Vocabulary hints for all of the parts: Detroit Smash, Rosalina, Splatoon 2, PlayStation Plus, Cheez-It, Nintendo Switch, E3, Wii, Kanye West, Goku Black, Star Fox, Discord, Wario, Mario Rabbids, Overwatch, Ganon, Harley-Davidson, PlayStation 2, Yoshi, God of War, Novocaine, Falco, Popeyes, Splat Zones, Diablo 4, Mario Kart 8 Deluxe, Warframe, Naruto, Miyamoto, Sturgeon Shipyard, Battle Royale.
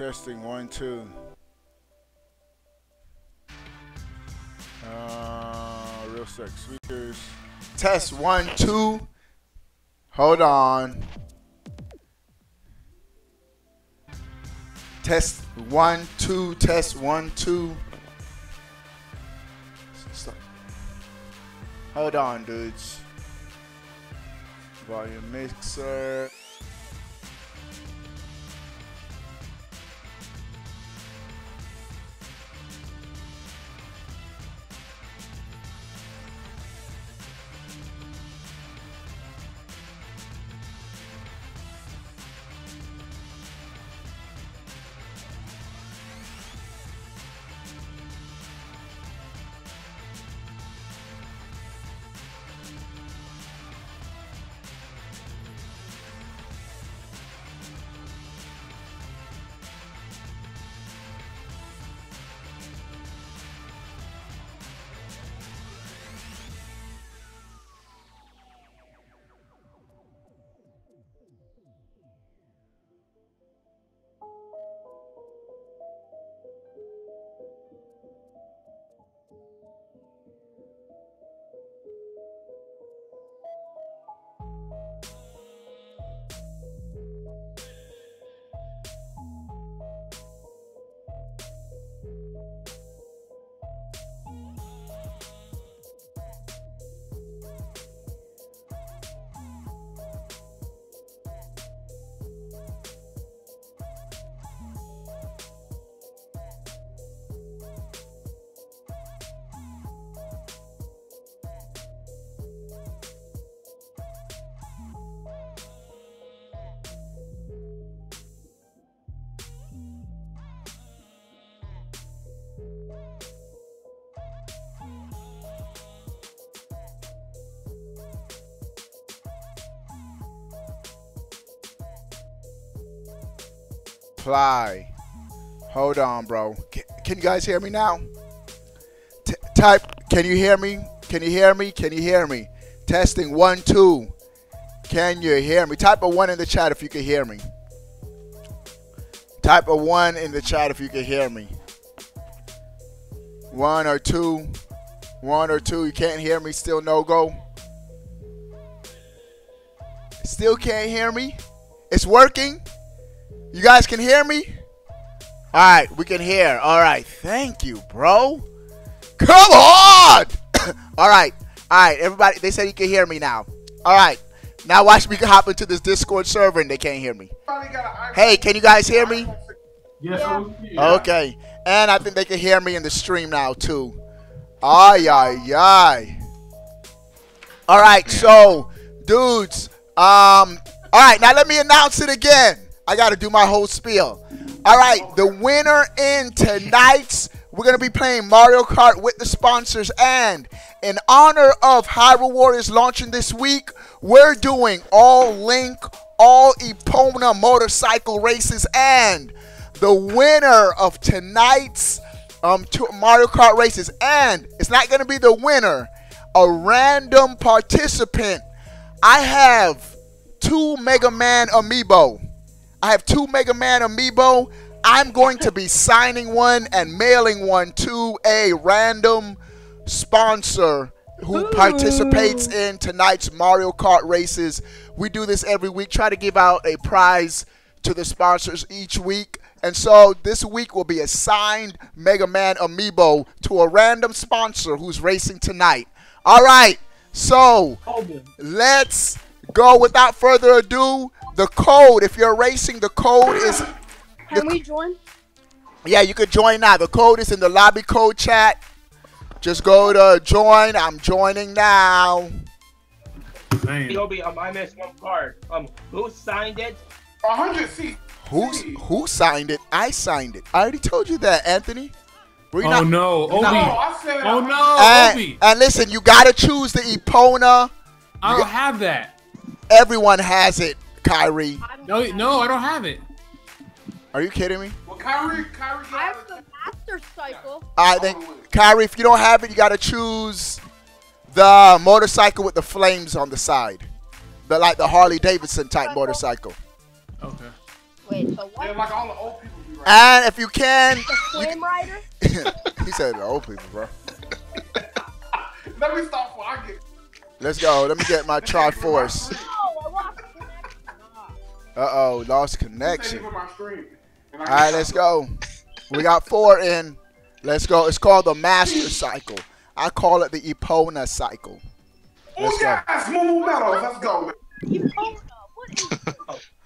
Testing 1, 2. Real sex speakers. Test 1, 2. Hold on. Test 1, 2. Test 1, 2. Hold on, dudes. Volume mixer. Apply. Hold on, bro. Can you guys hear me now? Type, can you hear me? Can you hear me? Can you hear me? Testing 1, 2. Can you hear me? Type a 1 in the chat if you can hear me. Type a 1 in the chat if you can hear me. 1 or 2. 1 or 2. You can't hear me. Still no go. Still can't hear me. It's working. You guys can hear me? Alright, we can hear. Alright, thank you, bro. Come on! Alright, alright, everybody, they said you can hear me now. Alright, now watch me hop into this Discord server and they can't hear me. Hey, can you guys hear me? Yes, yeah. Okay, and I think they can hear me in the stream now, too. Ay, ay, ay. Alright, so, dudes, alright, now let me announce it again. I got to do my whole spiel. All right, the winner in tonight's, we're going to be playing Mario Kart with the sponsors. And in honor of Hyrule Warriors launching this week, we're doing all Link, all Epona motorcycle races. And the winner of tonight's Mario Kart races. And it's not going to be the winner, a random participant. I have 2 Mega Man Amiibo. I have 2 Mega Man Amiibo. I'm going to be signing one and mailing one to a random sponsor who participates in tonight's Mario Kart races. We do this every week. Try to give out a prize to the sponsors each week. And so this week will be a signed Mega Man Amiibo to a random sponsor who's racing tonight. All right. So let's go. Without further ado, the code, if you're racing, the code is... Can we join? Yeah, you could join now. The code is in the lobby code chat. Just go to join. I'm joining now. Toby, I missed one card. Who signed it? 100 feet. Who signed it? I signed it. I already told you that, Anthony. Were you oh, not, no. Obi. Oh, no. And, Obi. And listen, you got to choose the Epona. I don't have that. Everyone has it. Kyrie. No, no, I don't have it. Are you kidding me? Well, Kyrie. I have the Master Cycle. I think, Kyrie, if you don't have it, you got to choose the motorcycle with the flames on the side. Like the Harley Davidson type motorcycle. Okay. Wait, so what? Yeah, like all the old people do Rider. And if you can, the Flame Rider. He said the old people, bro. Let me stop walking. Let's go. Let me get my Triforce. Uh-oh, lost connection. All right, let's go. We got 4 in. Let's go. It's called the Master Cycle. I call it the Epona Cycle. Let's go. Let's go.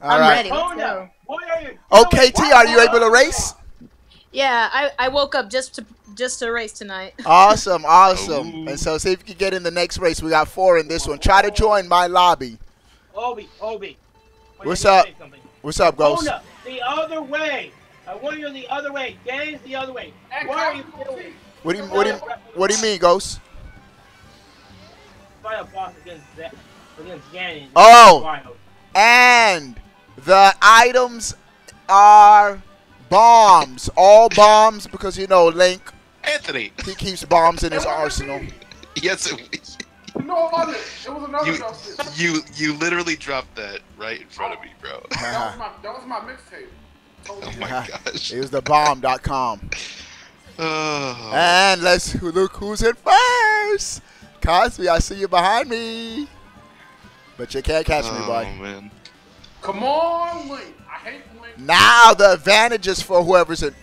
All right. I'm ready. Okay, T, are you able to race? Yeah, I woke up just to race tonight. Awesome, awesome. And so see if you can get in the next race. We got 4 in this one. Try to join my lobby. Obi. What's up? What's up, Ghost? The other way. I want you the other way. Game's the other way. What are you doing? What do you mean, Ghost? Final boss against Ganon. Oh. And the items are bombs. All bombs, because you know Link. Anthony. He keeps bombs in his arsenal. Yes. No, it wasn't. It was another dubstep. You literally dropped that right in front of me, bro. That was my mixtape. Oh my gosh. It was the bomb.com. And let's look who's in first. Cosby, I see you behind me. But you can't catch me, buddy. Oh, man. Come on, Link. I hate Link. Now the advantage is for whoever's in.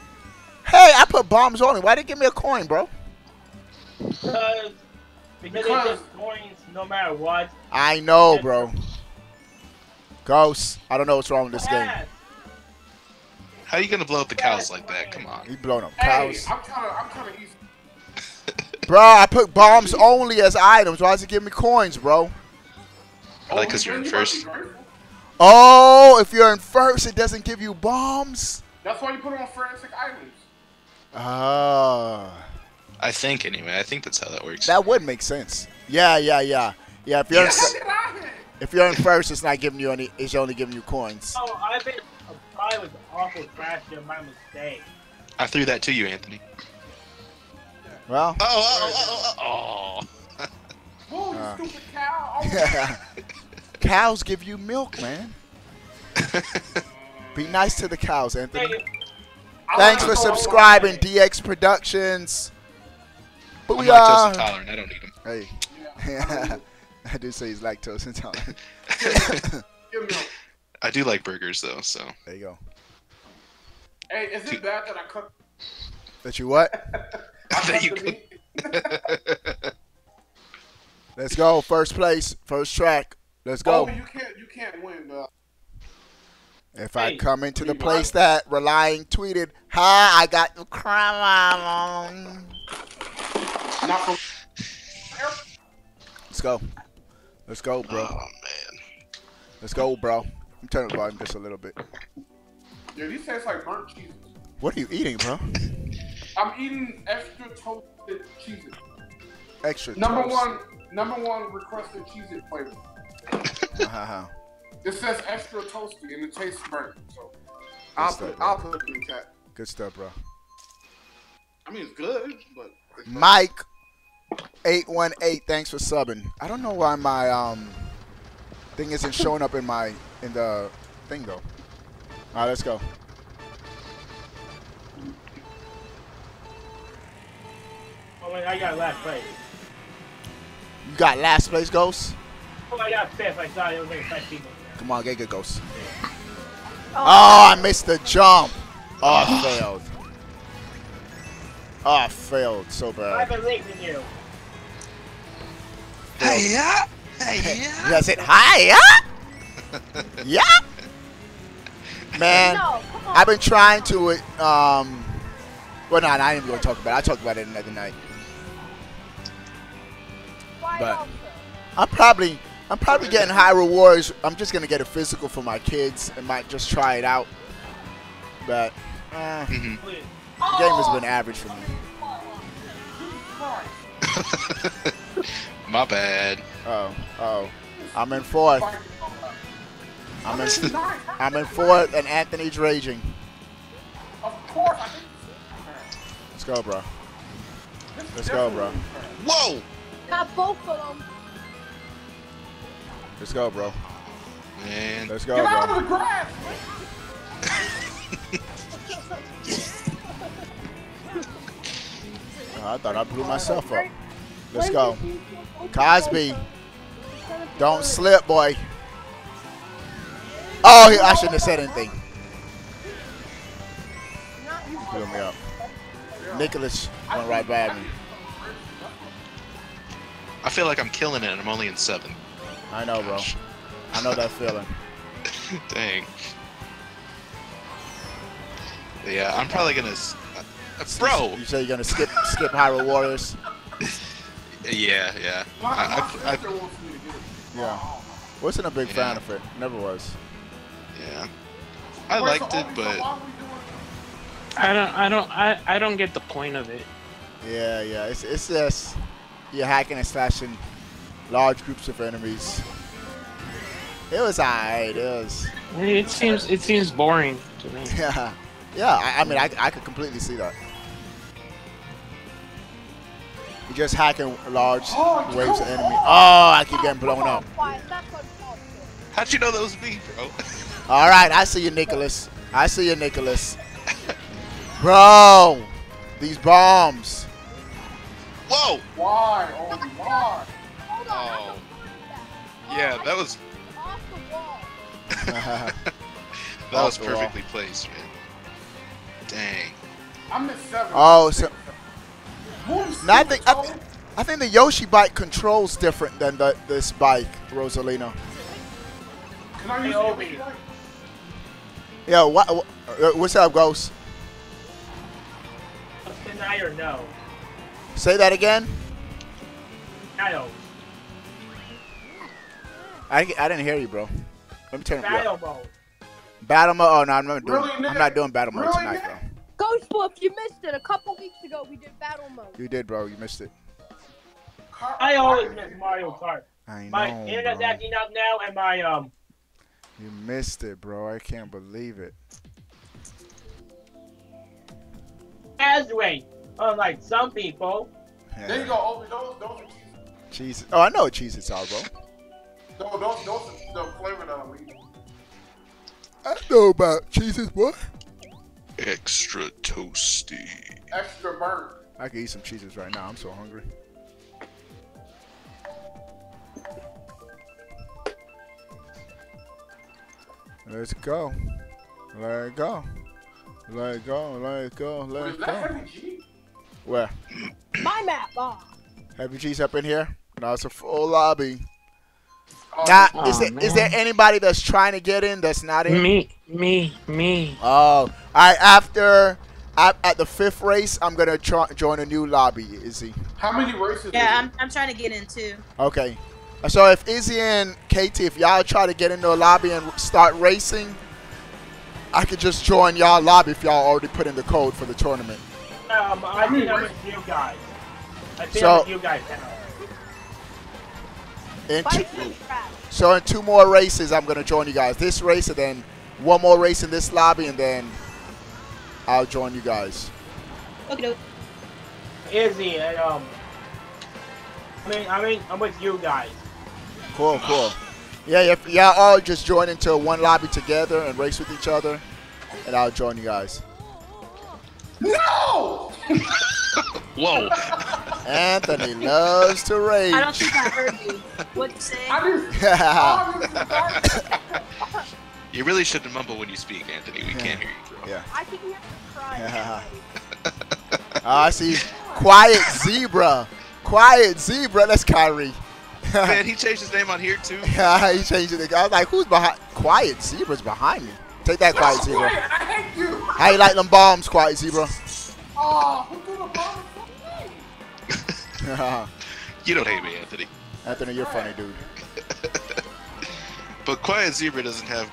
Hey, I put bombs on him. Why didn't you give me a coin, bro? Because they're just coins no matter what. I know, bro. Ghost, I don't know what's wrong with this game. How are you going to blow up the cows like that? Come on. You blowing up cows. Hey, I'm kind of easy. Bro, I put bombs only as items. Why does it give me coins, bro? Probably because you're in first. Oh, if you're in first, it doesn't give you bombs? That's why you put it on forensic items. I think, anyway. I think that's how that works. That would make sense. Yeah, if you're in first, it's not giving you any. It's only giving you coins. Oh, I was awful trash there, my mistake. I threw that to you, Anthony. Well. Oh. Oh, you stupid cow. Yeah. Cows give you milk, man. Be nice to the cows, Anthony. Thanks for subscribing, DX Productions. But I'm lactose intolerant. I don't need them. Hey. Yeah. I do say he's lactose intolerant. Give milk. I do like burgers, though, so. There you go. Hey, is it bad that I cook? That you what? That you cook. Let's go. First place. First track. Let's go. Oh, you can't win, though. If I come into the place that Relying tweeted, hi, I got the crime on. Let's go. Let's go, bro. Oh, man. Let's go, bro. I'm turning the volume just a little bit. Yeah, these taste like burnt cheeses. What are you eating, bro? I'm eating extra toasted Cheez-It. Extra number one requested Cheez-It flavor. It says extra toasty and it tastes burnt. So I'll put it in the chat. Good stuff, bro. I mean, it's good, but it's Mike 818, thanks for subbing. I don't know why my thing isn't showing up in the thing though. All right, let's go. Oh wait, I got last place. You got last place, Ghost? Oh, I got fifth. I saw it was like 5 people. Come on, get good, Ghost. Oh, I missed the jump. Oh, I failed. Oh, I failed so bad. I believe in you. Hey-ya! Hey-ya! That's it. Hi-ya! Yeah! Man, no, I've been trying to, well, no, I ain't even going to talk about it. I talked about it another night. But I'm probably getting Hyrule Warriors. I'm just going to get a physical for my kids and might just try it out. But, the game has been average for me. My bad. Oh. I'm in fourth. I'm in fourth, and Anthony's raging. Of course. Let's go, bro. Let's go, bro. Whoa! Got both of them. Let's go, bro. Man. Let's go, bro. Get out of the grass. I thought I blew myself up. Let's go. Cosby. Don't slip, boy. Oh, I shouldn't have said anything. Blew me up. Nicholas went right by me. I feel like I'm killing it and I'm only in 7. I know, gosh, bro. I know that feeling. Dang. Yeah, I'm probably gonna. Bro! You say you're gonna skip Hyrule Warriors? Yeah, yeah. Yeah. Wasn't a big fan of it. Never was. Yeah. I liked it, but I don't get the point of it. Yeah, yeah. It's just you're hacking and slashing large groups of enemies. It was alright. It seems boring to me. Yeah. Yeah, I mean, I could completely see that. You're just hacking large waves of enemy. Oh, I keep getting blown up. How'd you know that was me, bro? All right, I see you, Nicholas. I see you, Nicholas. Bro, these bombs. Whoa. Why? Oh, why? Oh. Yeah, that was. That was perfectly placed, man. Dang. I'm at 7. Oh, so. Nothing. I think the Yoshi bike controls different than this bike, Rosalina. Can I use Yoshi? Yeah. What's up, Ghost? Deny or no? Say that again. No. I didn't hear you, bro. Let me turn it up. Battle mode? Oh, no, I'm not doing battle mode tonight, bro. Ghost Wolf, you missed it. A couple weeks ago, we did battle mode. You did, bro. You missed it. I always miss Mario Kart. I know, my internet's acting up now, and my, You missed it, bro. I can't believe it. Asway, unlike some people. Yeah. There you go. Oh, those are Cheez-It. Oh, I know what Cheez-Its are, bro. Those are the flavor that I'm eating. I know about cheeses, what? Extra toasty. Extra burnt. I could eat some cheeses right now. I'm so hungry. Let's go. Let go. Let go. Let go. Let go. Heavy G? Where? My map. Oh. Heavy G's up in here. Now it's a full lobby. Now, is there anybody that's trying to get in that's not in? Me. Oh, I at the 5th race, I'm gonna join a new lobby. Izzy, how many races? Yeah, I'm trying to get in too. Okay, so if Izzy and KT, if y'all try to get into a lobby and start racing, I could just join y'all lobby if y'all already put in the code for the tournament. I think I'm with you guys. I think I'm with you guys now. In two more races, I'm going to join you guys. This race and then one more race in this lobby, and then I'll join you guys. Okay. Izzy, and, I mean, I'm with you guys. Cool, cool. Yeah, if y'all all just join into one lobby together and race with each other, and I'll join you guys. No! Whoa. Anthony loves to rage. I don't think I heard you. What'd you say? You really shouldn't mumble when you speak, Anthony. We can't hear you, bro. Yeah. I think we have to cry. Yeah. I see. Quiet Zebra. Quiet Zebra. That's Kyrie. Man, he changed his name on here, too. Yeah, he changed it. I was like, who's behind? Quiet Zebra's behind me. Take that, Quiet Zebra. Quiet. I hate you. How you like them bombs, Quiet Zebra? Oh, who threw the bombs? You don't hate me, Anthony. Anthony, you're funny, dude. But Quiet Zebra doesn't have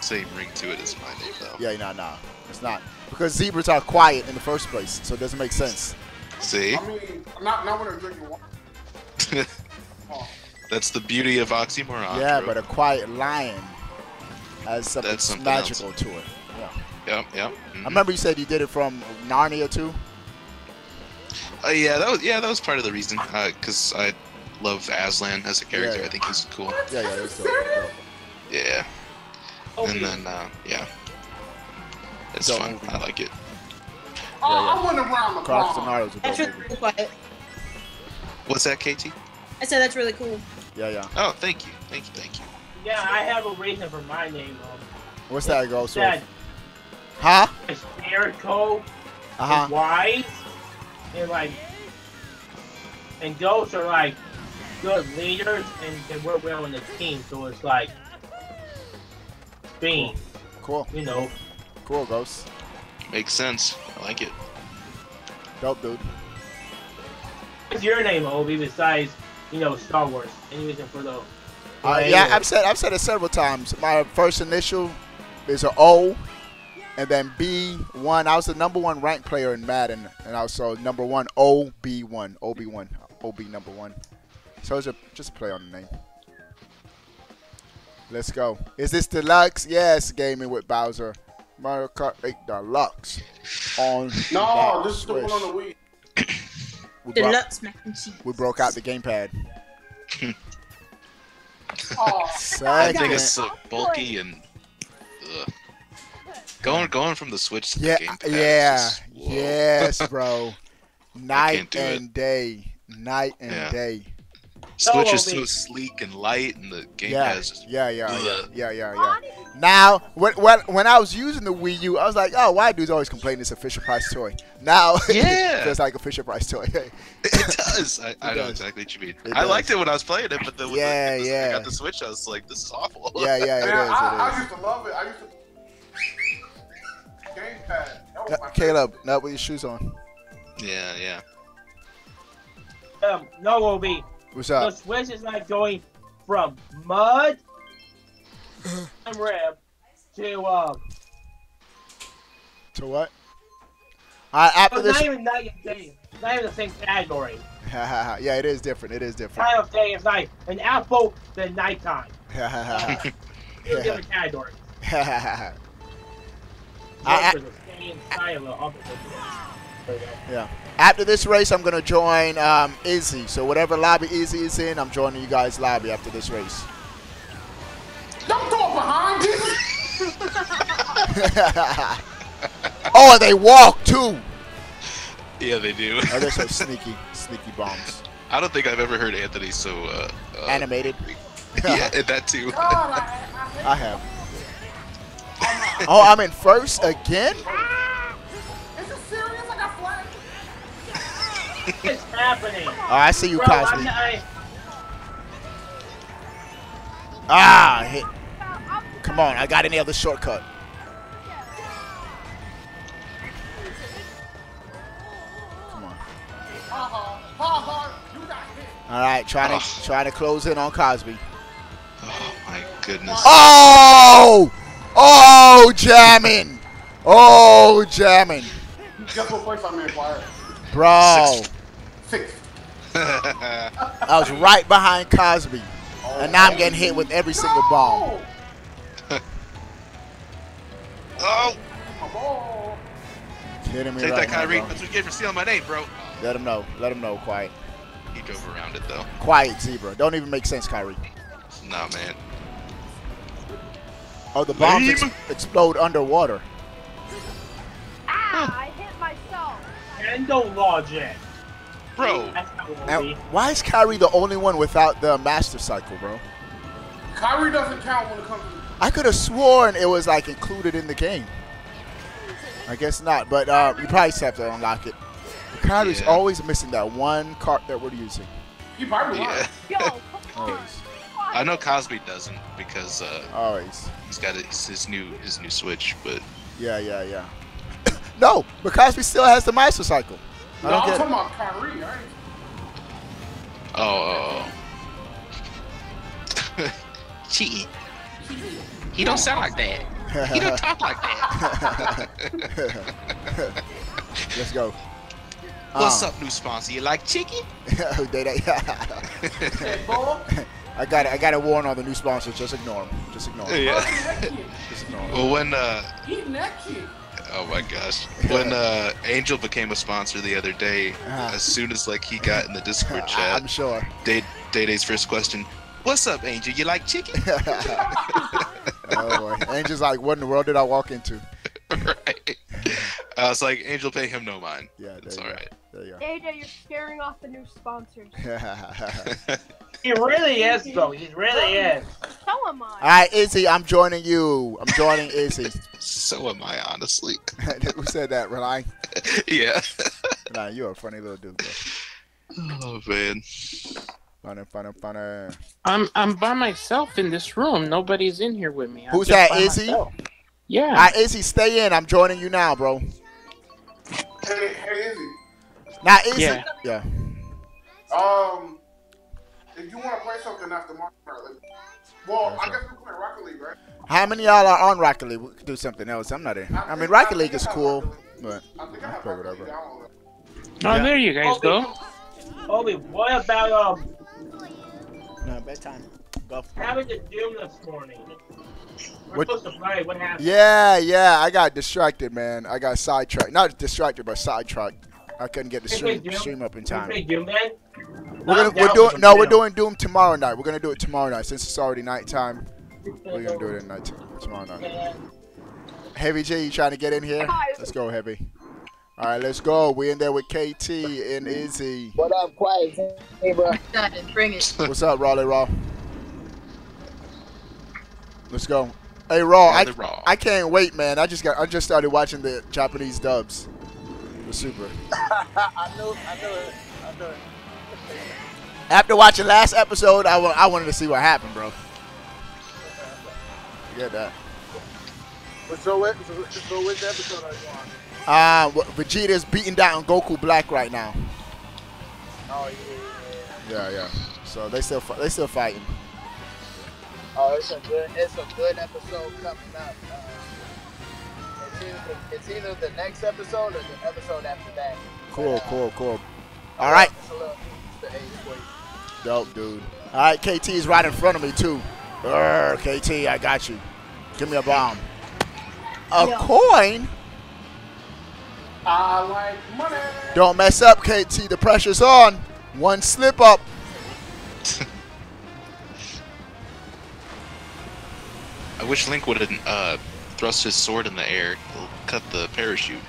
the same ring to it as my name, though. Yeah, nah. It's not. Because zebras are quiet in the first place, so it doesn't make sense. See? I mean, not when I'm drinking water. That's the beauty of oxymoron. Yeah, bro. But a quiet lion has something magical to it. Yeah. Yep. Mm-hmm. I remember you said you did it from Narnia, too. Yeah, that was part of the reason, because I love Aslan as a character. I think he's cool. Yeah, that's cool. Yeah. And then, yeah. It's fun. I like it. I wonder where I'm going. That's really cool. What's that, KT? I said that's really cool. Yeah, yeah. Oh, thank you. Thank you, thank you. Yeah, I have a reason for my name. What's that, Ghost? That. Huh? It's Jericho. Uh-huh. Wise. And like... And Ghosts are like good leaders and they work well in the team, so it's like... Being. Cool. You know. Cool, Ghosts. Makes sense. I like it. Dope, dude. What's your name, Obi, besides, you know, Star Wars? Any reason for the... yeah, I've said it several times. My first initial is an O, and then B1. I was the #1 ranked player in Madden, and I was so #1 OB1, OB1, OB #1. So it's a, just play on the name. Let's go. Is this deluxe? Yes, gaming with Bowser. Mario Kart 8 Deluxe. On no, this is the one on the Wii. Deluxe mac and cheese. We broke out the gamepad. Oh, I think it's so bulky and ugh. going from the Switch to the gamepad. Yeah, just, yes, bro. Night and day. Switch is so sleek and light, and the gamepad is just yeah. Now, when I was using the Wii U, I was like, oh, why dudes always complain it's a Fisher Price toy? Now, it feels like a Fisher Price toy. It does. I know exactly what you mean. I liked it when I was playing it, but then when I got the Switch, I was like, this is awful. Yeah, it is. I used to love it. I used to. Gamepad. That was my Caleb, favorite. Not with your shoes on. Yeah. No, Obi. What's up? The Switch is like going from mud and rib to what? After this, not even the same category. Yeah, it is different. It is different. Time of day is like an apple than nighttime. Two different categories. Yeah. After this race, I'm gonna join Izzy. So whatever lobby Izzy is in, I'm joining you guys' lobby after this race. Don't go behind him. Oh, they walk too. Yeah, they do. Oh, they're so sneaky, sneaky bombs. I don't think I've ever heard Anthony so animated. Yeah, that too. I have. Oh, I'm in first again. What's happening? Oh, I see you, Cosby. Hit. Come on, I got any other shortcut. Come on. All right, trying to close in on Cosby. Oh my goodness. Oh, jamming. Oh, jamming. Just what place I'm in, bro. Six. I was right behind Cosby, and now I'm getting hit with every single ball. Oh! Kidding me. Take that, Kyrie. That's what you get for stealing my name, bro. Let him know. Let him know. Quiet. He drove around it though. Quiet, zebra. Don't even make sense, Kyrie. Nah, man. Oh, the bombs explode underwater. Ah! I hit myself. And don't lodge it. Bro, now, why is Kyrie the only one without the Master Cycle, bro? Kyrie doesn't count when it comes to... I could have sworn it was, like, included in the game. I guess not, but you probably just have to unlock it. But Kyrie's always missing that one cart that we're using. You probably are. Always. I know Cosby doesn't because always. He's got his new Switch, but... Yeah. No, but Cosby still has the Master Cycle. No, I'm talking about Kyrie, right? Oh. Cheating. He don't sound like that. He don't talk like that. Let's go. What's up, new sponsor? You like chicken? I gotta warn all the new sponsors. Just ignore them. Just ignore them. Well, when eating that kid. Oh my gosh! When Angel became a sponsor the other day, as soon as he got in the Discord chat, I'm sure. Day-Day's first question: "What's up, Angel? You like chicken?" Oh boy, Angel's like, "What in the world did I walk into?" Right. It's like Angel, pay him no mind. Yeah, it's all right. There you go. AJ, you're scaring off the new sponsors. He really is, though. He really is. So am I. All right, Izzy, I'm joining you. I'm joining Izzy. So am I, honestly. Who said that, Renai? Yeah. Nah, you're a funny little dude, bro. Oh man. Funny. I'm by myself in this room. Nobody's in here with me. Who's that, Izzy? Myself. Yeah. All right, Izzy, stay in. I'm joining you now, bro. Hey, Izzy. Now, Izzy. Yeah. If you want to play something after Mario, well, I guess we're playing Rocket League, right? How many of y'all are on Rocket League? We could do something else. I'm not in. I mean, Rocket League is cool, but I think I have whatever. Oh, yeah. There you guys go. Obi, what about No, bedtime. Go. How was the Doom this morning? We're supposed to play. What happened? Yeah. I got distracted, man. I got sidetracked. Not distracted, but sidetracked. I couldn't get the stream up in time. We're doing Doom tomorrow night. We're gonna do it tomorrow night since it's already nighttime. We're gonna do it at night tomorrow night. Heavy G, you trying to get in here? Let's go, Heavy. All right, let's go. We in there with KT and Izzy. What up, Quiet? Hey, bro. Bring it. What's up, Raw? Let's go. Hey, Raw. I can't wait, man. I just started watching the Japanese dubs. It was super. I knew it. After watching last episode, I wanted to see what happened, bro. Forget that. So which episode are you on? Vegeta's beating down Goku Black right now. Oh yeah. Yeah. So they still fighting. Oh, it's a good episode coming up. It's either the next episode or the episode after that. Cool. All right. Dope, dude. All right, KT is right in front of me, too. KT, I got you. Give me a bomb. A coin? I like money. Don't mess up, KT. The pressure's on. One slip up. I wish Link would have thrust his sword in the air. It'll cut the parachute.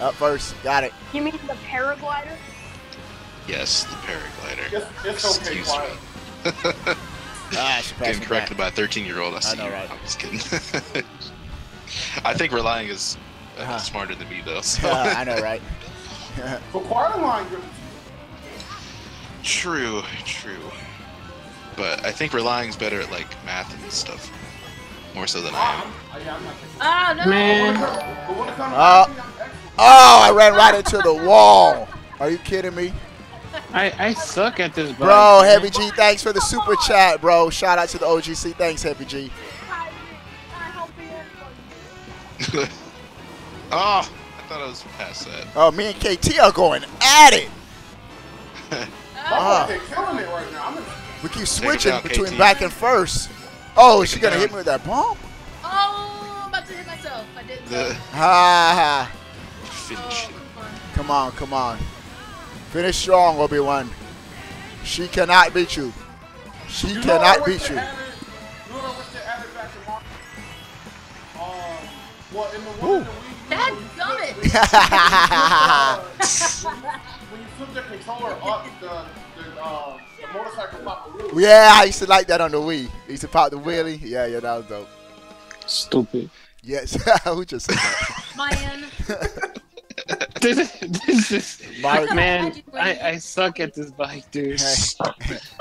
Up first, got it. You mean the paraglider? Yes, the paraglider. Just okay, Excuse me. Getting corrected by a 13-year-old. I know, right? I'm just kidding. I think relying is smarter than me, though. So. I know, right? But Quiet True. But I think relying's better at like math and stuff, more so than I am. Oh no! Man. Oh, I ran right into the wall. Are you kidding me? I suck at this, bro. Bro, Heavy G, thanks for the super chat, bro. Shout out to the OGC. Thanks, Heavy G. Oh, I thought I was past that. Oh, me and KT are going at it. They're killing it right now. We keep switching between back and first. Oh, is she going to hit me with that bomb? Oh, I'm about to hit myself. I didn't know. Finish. Come on. Finish strong, Obi-Wan. She cannot beat you. She cannot beat you. That's dumb. When you flip the controller up, the motorcycle pop the wheelie. Yeah, I used to like that on the Wii. I used to pop the wheelie. Yeah, that was dope. Stupid. Yes, who just said that? Man. This is man, I suck at this bike, dude.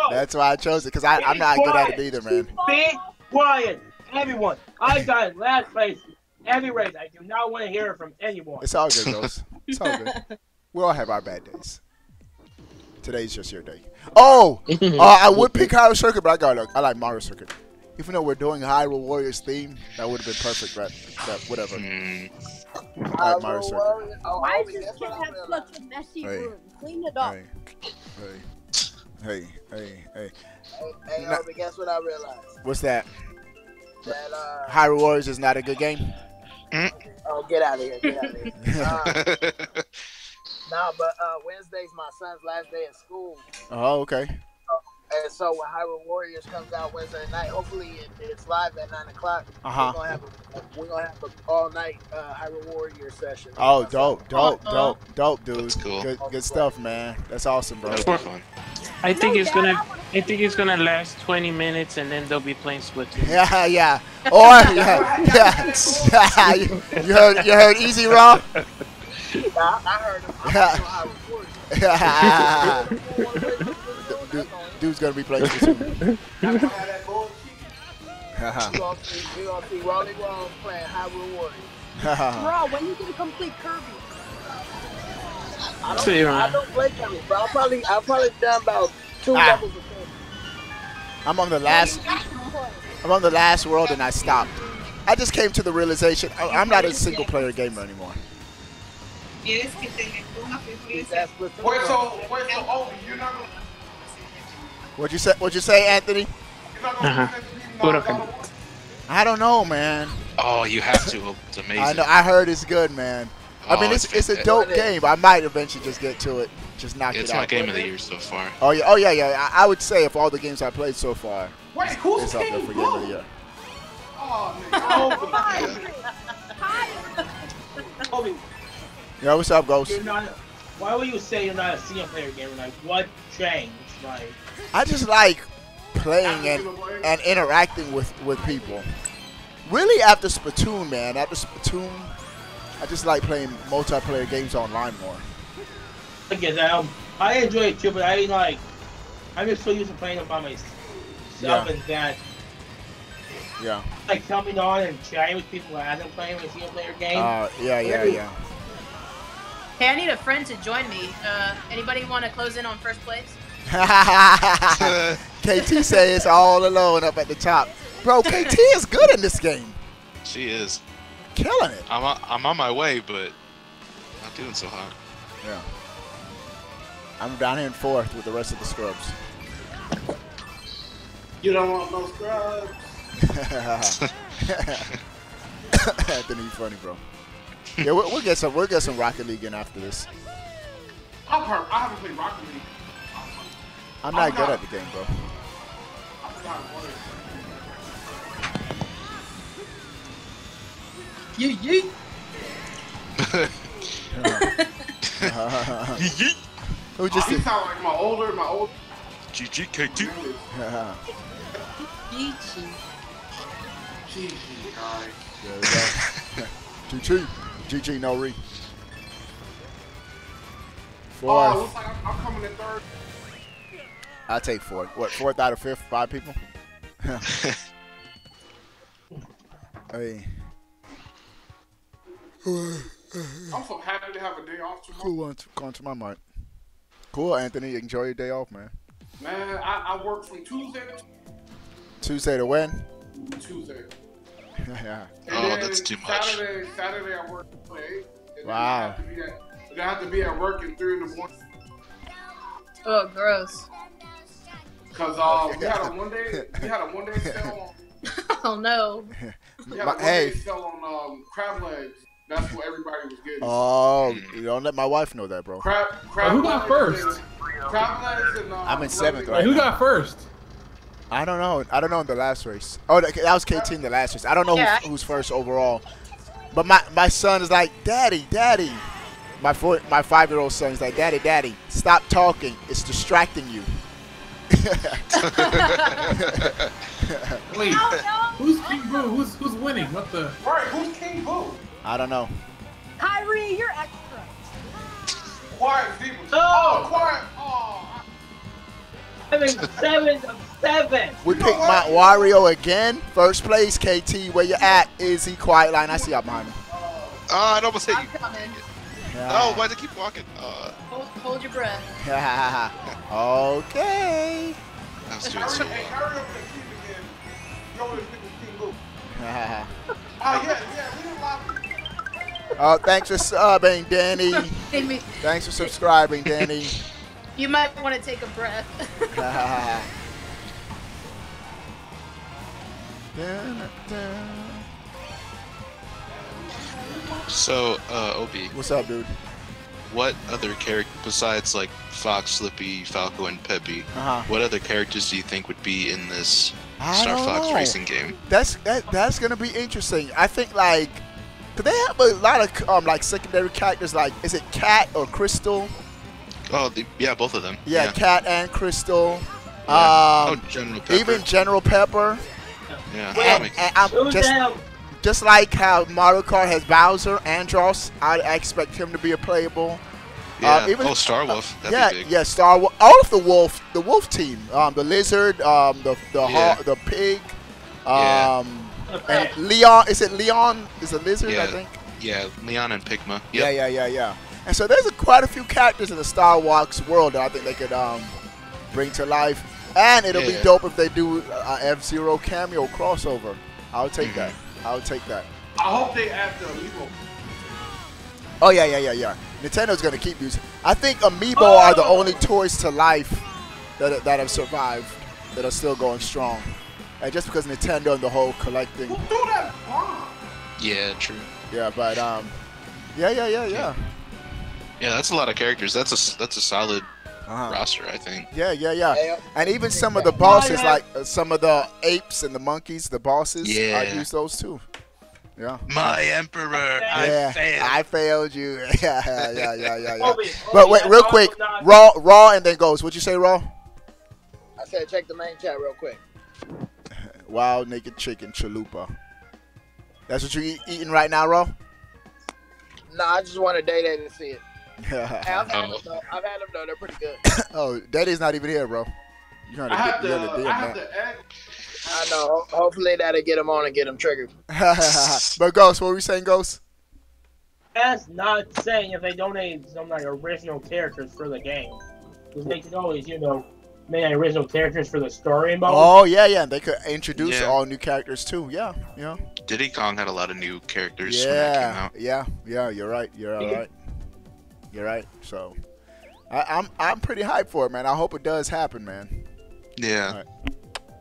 That's why I chose it, because I'm not good at it either, man. Be quiet, everyone. I got last place every race. I do not want to hear it from anyone. It's all good, Ghost. It's all good. We all have our bad days. Today's just your day. Oh, I would pick Hyrule Circuit, but I like Mario Circuit. Even though we're doing Hyrule Warriors theme, that would have been perfect, right? Whatever. Why does this kid have such a messy room? Clean it up. Hey. Hey, guess what I realized? What's that? That Hyrule Warriors is not a good game? Oh, get out of here. Nah, but Wednesday's my son's last day at school. Oh, okay. And so when Hyrule Warriors comes out Wednesday night, hopefully it's live at 9 o'clock. We're gonna have an all night Hyrule Warriors session. Oh, dope, dude. That's cool. Good stuff, man. That's awesome, bro. That's more fun. I think it's gonna last 20 minutes, and then they'll be playing Splatoon. Yeah, yeah. Or yeah. you heard Easy Raw? Yeah, I heard him. I heard him. Dude's gonna be playing Splatoon. We're gonna see Rolly Wall playing Hyrule Warriors. Bro, when you gonna complete Kirby? I don't play Kirby, but I'm probably done about 2 levels of Kirby. I'm on the last world and I stopped. I just came to the realization I'm not a single player gamer anymore. What'd you say, Anthony? I don't know, man. Oh, you have to. It's amazing. I know. I heard it's good, man. Oh, I mean, it's a dope game. I might eventually just get to it. Just knock it out. It's my game of the year so far. Oh yeah, oh yeah, yeah. I would say if all the games I played so far, it's up there for game of the year. Oh, man. Oh my. Yo, what's up, Ghost? Why would you say you're not a single player gamer? Like, what changed? Like, I just like playing and interacting with people. Really, after Splatoon, man. After Splatoon, I just like playing multiplayer games online more. I get that. I enjoy it too, but I'm just so used to playing it by myself and that. Yeah. Like coming on and chatting with people as I'm playing a single player game. Yeah. Hey, I need a friend to join me. Anybody want to close in on first place? KT says it's all alone up at the top. Bro, KT is good in this game. She is killing it. I'm on my way, but not doing so hot. Yeah. I'm down here in fourth with the rest of the scrubs. You don't want no scrubs. Anthony, funny, bro. Yeah, we'll get some Rocket League in after this. I haven't played Rocket League. I'm not good at the game, bro. Who just did? You sound like my old. GGKT. GG. Guys. There we go. GG. No re. Fourth. Oh, looks like I'm coming in third. I take fourth. What, fourth out of fifth? 5 people? Hey. I'm so happy to have a day off tomorrow. Cool, going to my mic. Cool, Anthony. Enjoy your day off, man. Man, I work from Tuesday to... Tuesday to when? Tuesday. Yeah. Oh, that's too much. Saturday I work till 8. Wow. I have to be at work at 3 in the morning. Oh, gross. Cause we had a one day sale on. Oh no! We had a one day sale on crab legs. That's what everybody was getting. Oh, you don't let my wife know that, bro. Who got first? Crab legs and I'm in seventh. Right, who got first? I don't know. I don't know in the last race. Oh, that was KT in the last race. I don't know who's first overall. But my son is like, Daddy, Daddy. My 5-year-old son is like, Daddy, Daddy, stop talking. It's distracting you. Wait, who's King Boo? Who's winning? What the? Right, who's King Boo? I don't know. Kyrie, you're extra. Quiet people. Oh, quiet. Oh. 7 of 7. We picked Mount Wario again. First place, KT. Where you at? Izzy, Quiet Line. I see y'all behind me. Oh, it almost hit you. Oh, why'd I keep walking? Hold your breath. Okay. That was doing so well. Oh, thanks for subbing, Danny. Thanks for subscribing, Danny. You might want to take a breath. So, Obi. What's up, dude? what other character besides like Fox, Slippy, Falco, and Peppy? What other characters do you think would be in this Star Fox racing game? That's gonna be interesting. I think like, cause they have a lot of like secondary characters. Like, is it Cat or Crystal? Oh, yeah, both of them. Yeah, yeah. Cat and Crystal. Yeah. Oh, General Pepper. Even General Pepper. Yeah. And I'm just like how Mario Kart has Bowser, Andross. I expect him to be a playable. Yeah. Even Star Wolf. That'd be big. Yeah, Star Wolf. All of the wolf team. The lizard. The pig. And Leon. Is it Leon? Is a lizard? Yeah. I think. Yeah, Leon and Pigma. Yep. Yeah. And so there's quite a few characters in the Star Fox world that I think they could bring to life. And it'll be dope if they do a F-Zero cameo crossover. I'll take that. I'll take that. I hope they add the Amiibo. Oh, yeah. Nintendo's going to keep using. I think Amiibo are the only toys to life that have survived, that are still going strong. And just because Nintendo and the whole collecting. Who threw that bomb? Yeah, true. Yeah, but, yeah. Yeah, that's a lot of characters. That's a solid roster, I think. Yeah. And even some of the bosses, like some of the apes and the monkeys, the bosses, I use those too. Yeah. My emperor, I failed you. Yeah. But wait, real quick, raw, and then goes. What'd you say, raw? I said check the main chat real quick. Wild naked chicken chalupa. That's what you eating right now, raw? Nah, I just want to date and see it. I've had them though. They're pretty good. Daddy's not even here, bro. I know. Hopefully that'll get him on and get him triggered. But Ghost, what were we saying, Ghost? That's not saying if they donate some like original characters for the game, because they can always, make original characters for the story mode. Oh yeah. They could introduce all new characters too. Yeah. Diddy Kong had a lot of new characters when that came out. Yeah. You're right. You're right. So, I'm pretty hyped for it, man. I hope it does happen, man. Yeah. Right.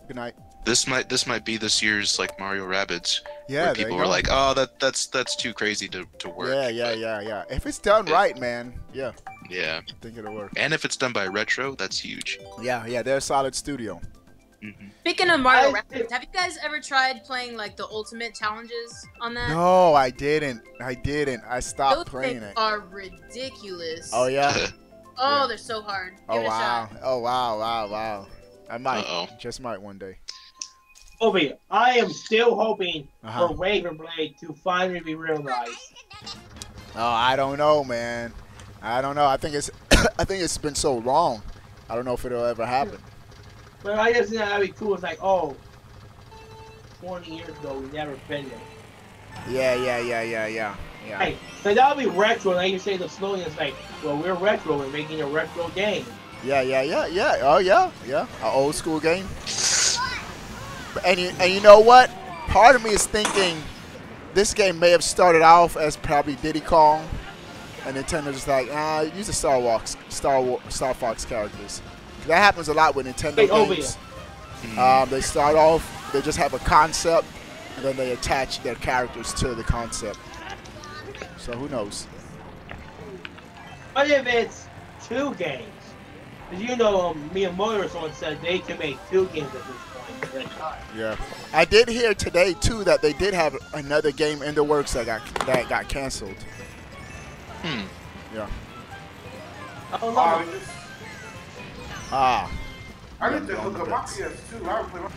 Good night. This might be this year's like Mario Rabbids. Yeah. Where people were like, oh, that's too crazy to work. Yeah. If it's done right, man. Yeah. Yeah. I think it'll work. And if it's done by Retro, that's huge. Yeah. They're a solid studio. Speaking of Mario Rabbids, have you guys ever tried playing like the ultimate challenges on that? No, I didn't. I stopped playing it. Those are ridiculous. Oh yeah. They're so hard. Give it a shot. Oh wow. I might just might one day. Obi, I am still hoping for Waverblade to finally be realized. Oh, I don't know, man. I don't know. I think it's been so long. I don't know if it'll ever happen. But I guess that'd be cool. It's like, 20 years ago, we never been there. Yeah. Hey, so that'll be retro. Like you say, the slogan is like, well, we're retro. We're making a retro game. Yeah. Oh, yeah. An old school game. And you know what? Part of me is thinking this game may have started off as probably Diddy Kong, and Nintendo's just like, use the Star Fox characters. That happens a lot with Nintendo games. They start off, they just have a concept, and then they attach their characters to the concept. So who knows? What if it's two games? Because Miyamoto or someone said they can make two games at this point. Yeah. I did hear today too that they did have another game in the works that got canceled. Yeah. Oh, I get to hook up my PS2. I would play my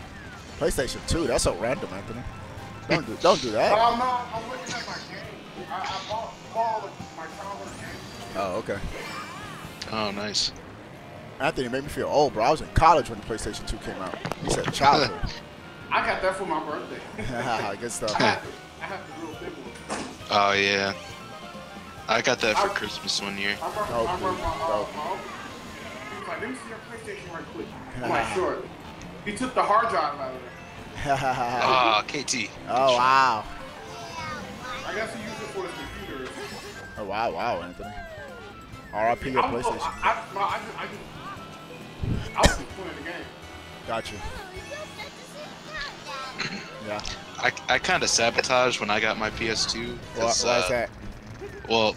PlayStation 2. That's so random, Anthony. Don't do that. I'm looking at my game. I bought all of my console games. Oh, okay. Oh, nice. Anthony, it made me feel old, bro. I was in college when the PlayStation 2 came out. You said childhood. I got that for my birthday. Good stuff. I have to do a big one. Oh yeah. I got that for Christmas one year. Like, let me see your PlayStation right quick. I'm like, sure. He took the hard drive out of it. KT. Oh, wow. I guess he used it for his computer. Oh, wow, Anthony. RIP your PlayStation. I was just playing the game. Gotcha. Yeah. I kind of sabotaged when I got my PS2. What's that? Well,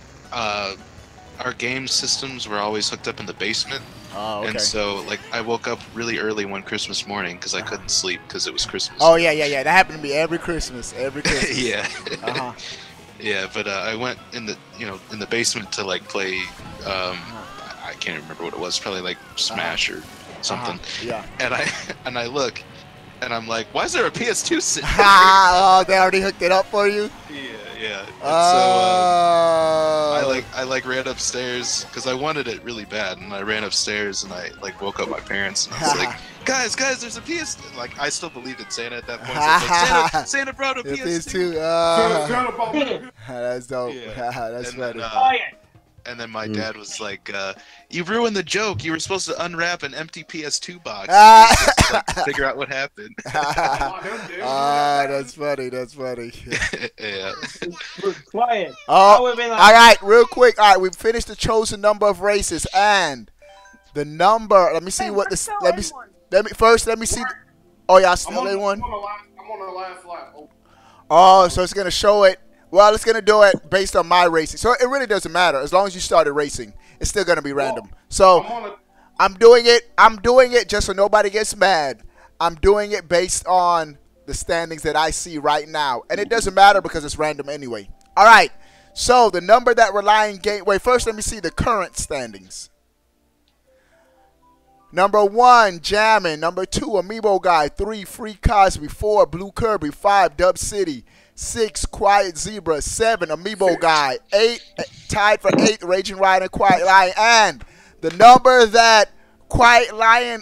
our game systems were always hooked up in the basement. Oh, okay. And so, like, I woke up really early one Christmas morning because I couldn't sleep because it was Christmas. Oh, yeah, yeah, yeah. That happened to me every Christmas. Every Christmas. Yeah. Uh-huh. Yeah, but I went in the, you know, in the basement to, like, play, I can't remember what it was, probably, like, Smash or something. Yeah. And I look, and I'm like, why is there a PS2 sitting here? Oh, they already hooked it up for you? Yeah. Yeah. And so I ran upstairs because I wanted it really bad, and I ran upstairs and I like woke up my parents and I was like, guys, there's a PS. Like I still believed in Santa at that point. So I was like, Santa brought a PS2. That's dope. Yeah. That's better. And then my dad was like, you ruined the joke. You were supposed to unwrap an empty PS2 box to, like, figure out what happened. That's funny. That's funny. Yeah. Quiet. Oh, all right. Real quick. All right. We finished the chosen number of races and the number. Let me see what this. Let me see. Oh, y'all still in one? I'm on the last lap. Oh, so it's going to show it. Well, it's going to do it based on my racing. So it really doesn't matter. As long as you started racing, it's still going to be random. So I'm doing it just so nobody gets mad. I'm doing it based on the standings that I see right now. And it doesn't matter because it's random anyway. All right. So the number that Relying Gateway. First, let me see the current standings. Number 1, Jammin'. Number 2, Amiibo Guy. 3, Free Cosby. 4, Blue Kirby. 5, Dub City. 6, Quiet Zebra. 7, Amiibo Guy. 8, tied for 8th, Raging Riot and Quiet Lion. And the number that Relying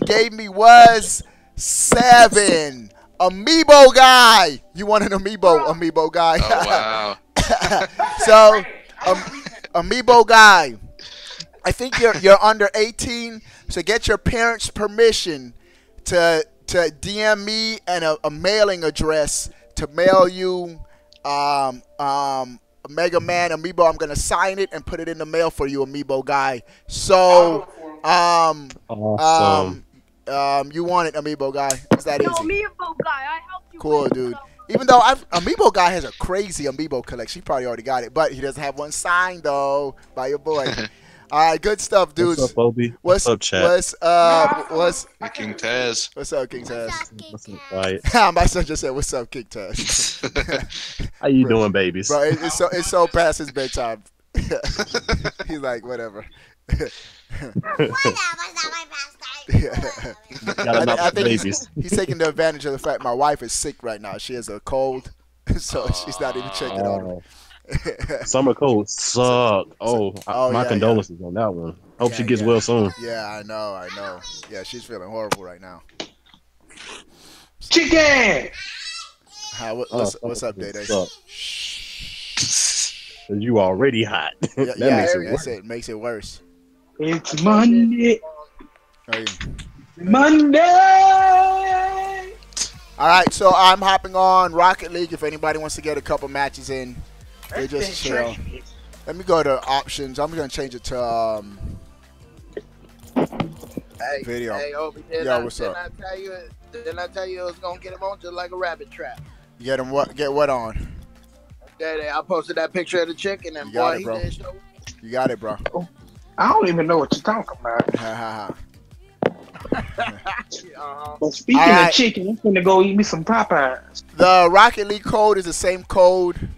gave me was 7. Amiibo Guy. You want an Amiibo, Amiibo Guy. Oh, wow. So, Amiibo Guy, I think you're under 18, so get your parents' permission to DM me and a mailing address to mail you a Mega Man Amiibo. I'm gonna sign it and put it in the mail for you, Amiibo Guy. So awesome. You want it, Amiibo Guy? It's that easy. No, Amiibo Guy, I helped you. Cool, dude. Even though Amiibo Guy has a crazy Amiibo collection, he probably already got it, but he doesn't have one signed though by your boy. All right, good stuff, dudes. What's up, Obi? What's up, chat? What's King Taz? What's up, King Taz? What's up, King Taz? My son just said, "What's up, King Taz?" How you doing, babies? Bro, it's so past his bedtime. He's like, whatever. I think he's taking the advantage of the fact my wife is sick right now. She has a cold, so she's not even checking on her. Summer cold suck. My condolences on that one. Hope she gets well soon. Yeah, I know. Yeah, she's feeling horrible right now. Chicken. What's up, Day-Day? You already hot. Yeah, makes it worse. It's Monday. Monday. All right, so I'm hopping on Rocket League. If anybody wants to get a couple matches in. They just chill. Let me go to options. I'm gonna change it to video. Hey, Obi, what's up? Didn't I tell you it was gonna get him on just like a rabbit trap? Get him what? Get what on? I posted that picture of the chicken and boy, he did show. You got it, bro. I don't even know what you're talking about. But speaking of chicken, I'm gonna go eat me some Popeyes. The Rocket League code is the same code.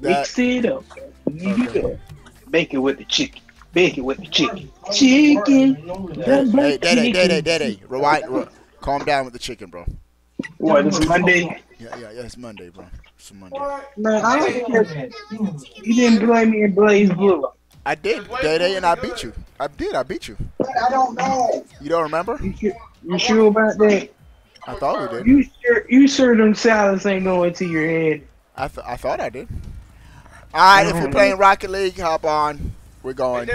Mix it up. Okay. Bake it with the chicken. Bake it with the chicken. Chicken. Hey, Daddy. Rewind. Calm down with the chicken, bro. What? It's Monday. Yeah. It's Monday, bro. It's Monday. Man, I don't care. You didn't blame me in Blaze Blue. I did, Daddy, and I beat you. I beat you. I don't know. You don't remember? You sure about that? I thought we did. You sure them salads ain't going to your head? I thought I did. All right, if you're playing Rocket League, hop on. We're going.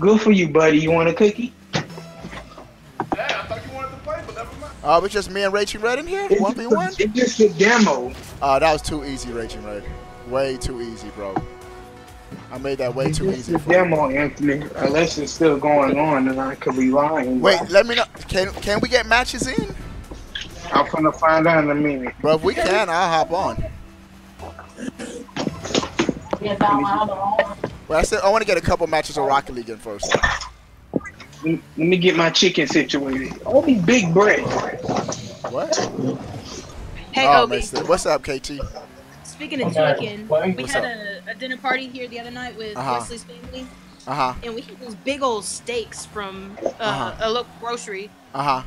Good for you, buddy. You want a cookie? Yeah, I thought you wanted to play, but never mind. Oh, it's just me and Rachel Red in here? 1v1? It's just a demo. Oh, that was too easy, Rachel Red. Way too easy, bro. I made that way too easy. It's a demo, Anthony. Unless it's still going on, then I could be lying. Wait, let me know. Can we get matches in? I'm gonna find out in a minute. Bro, if we can, I'll hop on. Well, I said I want to get a couple matches of Rocket League in first. Let me get my chicken situated. Obi Big Bread. What? Hey, Obi. What's up, KT? Speaking of chicken, we had a dinner party here the other night with Wesley's family. And we had those big old steaks from a local grocery. And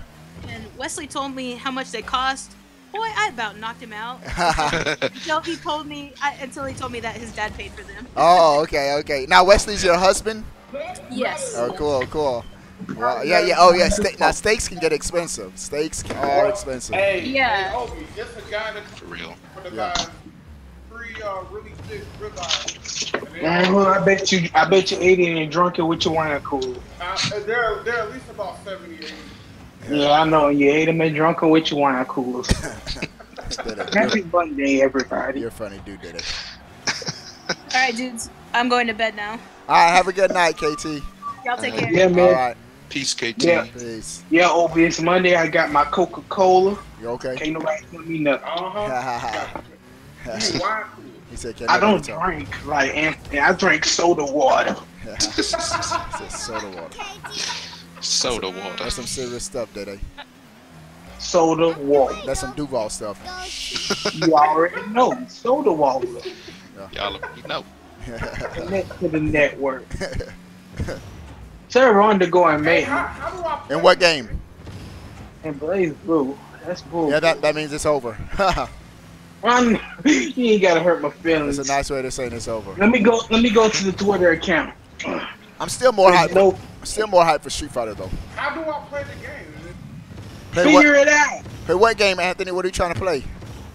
Wesley told me how much they cost. Boy, I about knocked him out. No, he told me until he told me that his dad paid for them. Oh, okay, okay. Now Wesley's your husband? Yes. Oh, cool, cool. Wow. Yeah, yeah. Oh, yeah. Now steaks can get expensive. Steaks are expensive. Hey, yeah. Hey, Obi, just a guy that's for real. For the guy, free, really thick ribeye. Man, well, I bet you 80 and drunk it with your wine cool. They're at least about 70. Yeah, I know. You ate them and drunk them with your wine coolers. Happy Monday, everybody. You're funny, dude. Did it. All right, dudes. I'm going to bed now. All right, have a good night, KT. Y'all take care. Yeah, man. All right. Peace, KT. Yeah, peace. Yeah, Obi, it's Monday. I got my Coca-Cola. You okay? Can't nobody tell me nothing. He said, I don't drink like Anthony. I drink soda water. He said soda water. Soda water. That's some serious stuff, Diddy. Soda water. That's some Duval stuff. You already know. Soda water. Yeah. Y'all already know. Connect to the network. Sarah on to go and make. In what game? In Blaze Blue. That's bull. Yeah, that means it's over. You ain't gotta hurt my feelings. That's a nice way to say it's over. Let me go to the Twitter account. I'm still more hyped. Still more hype for Street Fighter though. How do I play the game? Figure it out. Hey, what game, Anthony? What are you trying to play?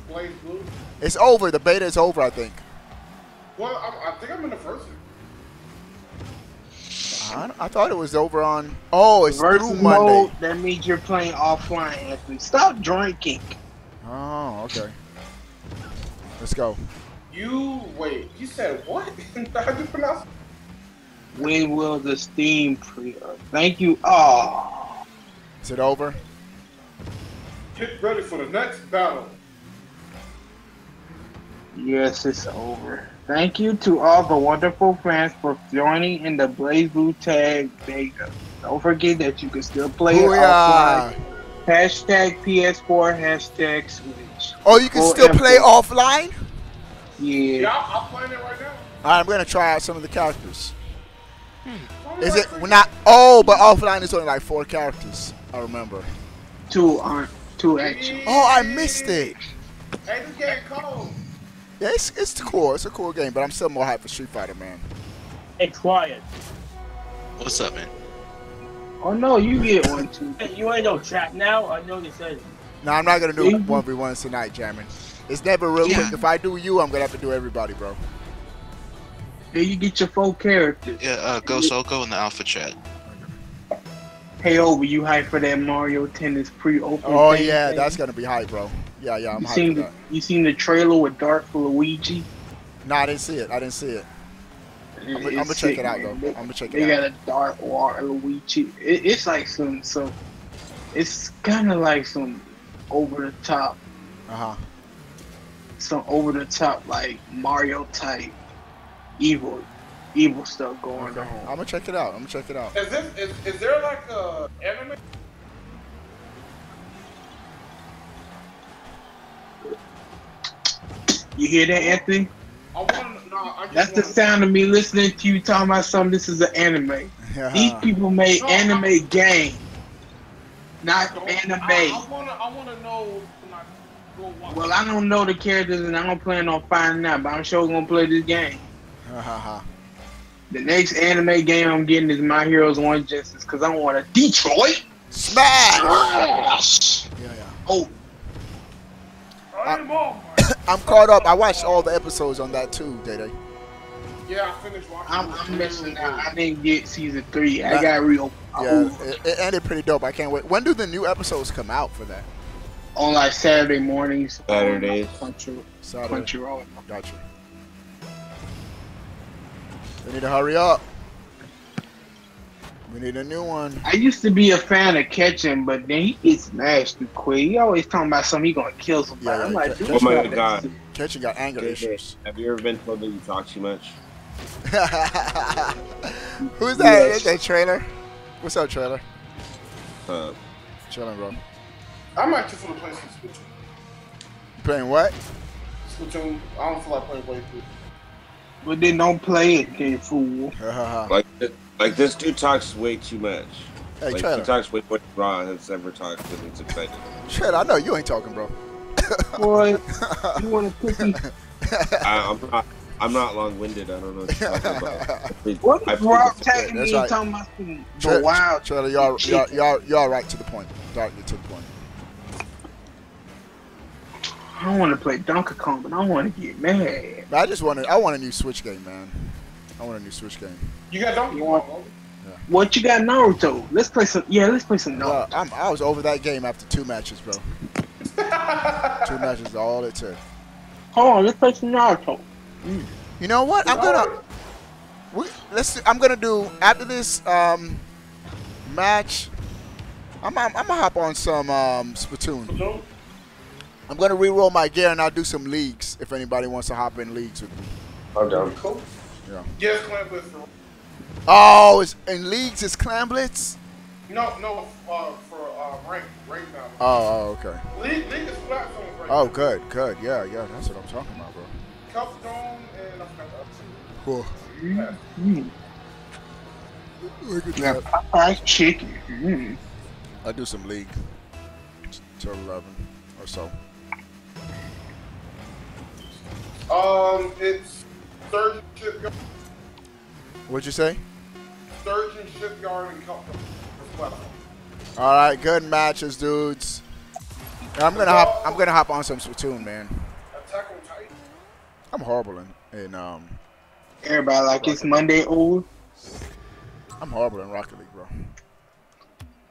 Blaze Blue. It's over. The beta is over, I think. Well, I think I'm in the first one. I thought it was over on. Oh, it's through Monday. That means you're playing offline, Anthony. Stop drinking. Oh, okay. Let's go. Wait. You said what? How do you pronounce it? When will the Steam pre-order? Thank you. Oh. Is it over? Get ready for the next battle. Yes, it's over. Thank you to all the wonderful fans for joining in the Blaze Blue Tag Beta. Don't forget that you can still play offline. Hashtag PS4, hashtag Switch. Oh, you can still play offline? Yeah. Yeah, I'm playing it right now. All right, I'm going to try out some of the characters. Is it not? Oh, but offline is only like 4 characters. I remember. 2 aren't. 2 actually. Oh, I missed it. Hey, this game cold. Yeah, it's cool. It's a cool game, but I'm still more hyped for Street Fighter, man. Hey, quiet. What's up, man? Oh no, you get one too. You ain't no trap now. I know this is. No, I'm not gonna do 1v1 tonight, Jammin. It's never real quick. If I do you, I'm gonna have to do everybody, bro. Then you get your 4 characters. Yeah, go Soko in the alpha chat. Hey, Obi, you hype for that Mario Tennis pre-open? Oh yeah, that's gonna be hype, bro. Yeah, yeah, I'm hyped for that. You seen the trailer with Dark Luigi? Nah, I didn't see it. I'm gonna check it out, though. I'm gonna check it out. They got a Dark Luigi. It's like some, it's kind of like some over the top. Some over the top like Mario type. Evil stuff going on. I'm gonna check it out. Is there like a anime? You hear that, Anthony? That's the sound of me listening to you talking about something. This is an anime. These people made anime games, not anime. I wanna know. Well, I don't know the characters, and I don't plan on finding out. But I'm sure gonna play this game. The next anime game I'm getting is My Heroes 1 Justice because I want a Detroit Smash! Yeah, yeah. Oh. I'm caught up. I watched all the episodes on that too, Day-Day. Yeah, I finished watching. I'm missing out. I didn't get season 3. I got real. Yeah, it ended pretty dope. I can't wait. When do the new episodes come out for that? On like Saturday mornings. Saturdays. Crunchyroll. Gotcha. We need to hurry up. We need a new one. I used to be a fan of catching, but then he gets smashed too quick. He always talking about something he gonna kill somebody. Yeah, I'm like, dude, oh my god, catching got anger issues. Have you ever been told that you talk too much? Who's that? Yes. Is that Trailer? What's up, Trailer? Chilling, bro. I'm actually for the PlayStation 2. You playing what? Splatoon. I don't feel like playing playthrough. But then don't play it, you fool. Like this dude talks way too much. Hey, like, he talks way more than Ron has ever talked because he's excited. Shit, I know you ain't talking, bro. Boy, you want a cookie? I'm not long-winded. I don't know what you're talking about. What is Rob tagging me and talking about the wild? Trailer, y'all right to the point. Directly to the point. I don't want to play Donkey Kong, but I want to get mad. I just want I want a new Switch game, man. I want a new Switch game. You got Donkey Kong? Yeah. What you got, Naruto? Let's play some. Yeah, let's play some Naruto. I was over that game after 2 matches, bro. 2 matches is all it took. Hold on, let's play some Naruto. Mm. You know what? I'm gonna do after this match. I'm gonna hop on some Splatoon. I'm gonna reroll my gear and I'll do some leagues if anybody wants to hop in leagues with me. I'm down. Cool. Yeah. Yes, Clamblitz. Oh, it's in leagues. It's Clamblitz. No, for rank now. Oh, okay. League is Splat Zones right now. Oh, good. Yeah, that's what I'm talking about, bro. And cool. Look at that. Popeye's chicken. I do some league till 11 or so. It's Sturgeon Shipyard. What'd you say? Sturgeon Shipyard and Cup. All right, good matches, dudes. I'm gonna hop on some Splatoon, man. I'm horrible in everybody like Rocket it's League. Monday old. I'm horrible in Rocket League, bro.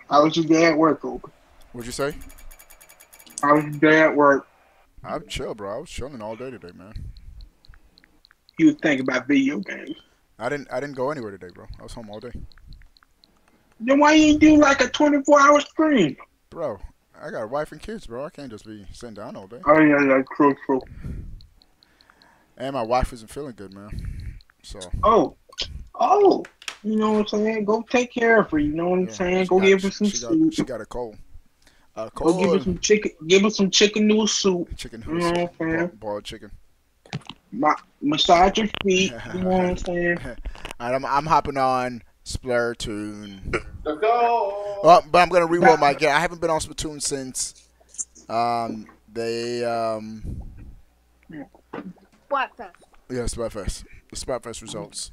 How was your day at work, Oak? What'd you say? How was your day at work? I'm chill, bro. I was chilling all day today, man. You was thinking about video games. I didn't go anywhere today, bro. I was home all day. Then why you do like a 24-hour stream? Bro, I got a wife and kids, bro. I can't just be sitting down all day. Oh yeah, true. And my wife isn't feeling good, man. So. Oh, you know what I'm saying? Go take care of her. You know what I'm saying? Go give her some soup. She got a cold. Go give her some chicken. Give her some chicken noodle soup. Chicken noodle soup. You know what I'm saying? Boiled chicken. Massage your feet. You know what I'm saying? All right, I'm hopping on Splatoon. Let's go. Well, but I'm gonna reroll my game. I haven't been on Splatoon since Splatfest. Yeah, Splatfest. The Splatfest results.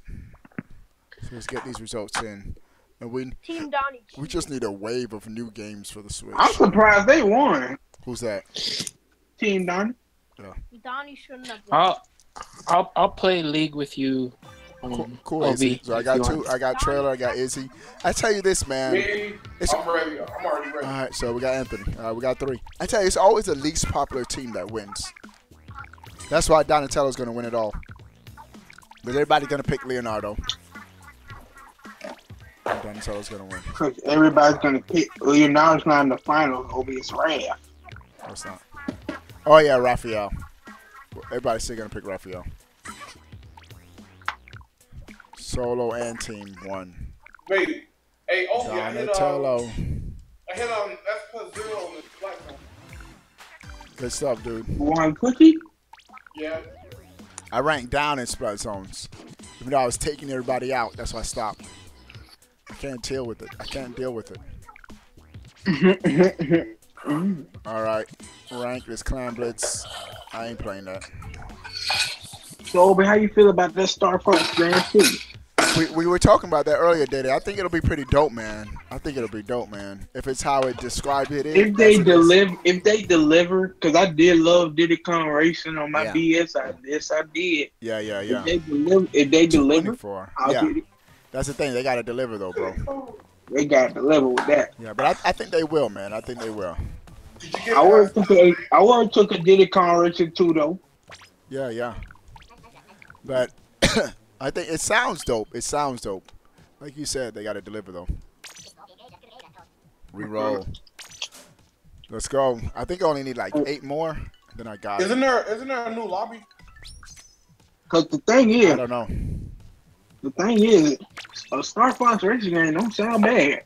So let's get these results in. And we just need a wave of new games for the Switch. I'm surprised they won. Who's that? Team Donnie. Yeah. Donnie shouldn't have won. I'll play League with you. Cool, Izzy. So I got two. I got Trailer. I got Izzy. I tell you this, man. I'm ready. I'm already ready. All right, so we got Anthony. We got 3. I tell you, it's always the least popular team that wins. That's why Donatello's going to win it all. But everybody's going to pick Leonardo. And Donatello's going to win. Because everybody's going to pick Leonardo's not in the final. It'll be his Raph. No, it's not. Oh, yeah, Raphael. Everybody's still going to pick Raphael. Solo and team 1. Wait. Hey, oh, yeah, Donatello. I hit F0 on this platform. Good stuff, dude. One cookie? Yeah. I ranked down in Splat Zones. Even though I was taking everybody out, that's why I stopped. I can't deal with it. Alright. Rank is Clamblitz. I ain't playing that. So, but how you feel about this Star Fox Grand Prix? We were talking about that earlier, Diddy. I think it'll be pretty dope, man. If it's how it described it is. If they deliver, because I did love Diddy Kong Racing on my BS. I did. Yeah. If they deliver, I'll get it. That's the thing. They got to deliver, though, bro. They got to deliver with that. Yeah, but I think they will, man. I think they will. I would have took a Diddy Kong Racing, too, though. Yeah. But... I think it sounds dope. Like you said, they got to deliver, though. Reroll. Let's go. I think I only need like 8 more. Then I got Isn't there a new lobby? Because the thing is... I don't know. The thing is, a Star Fox racing game don't sound bad.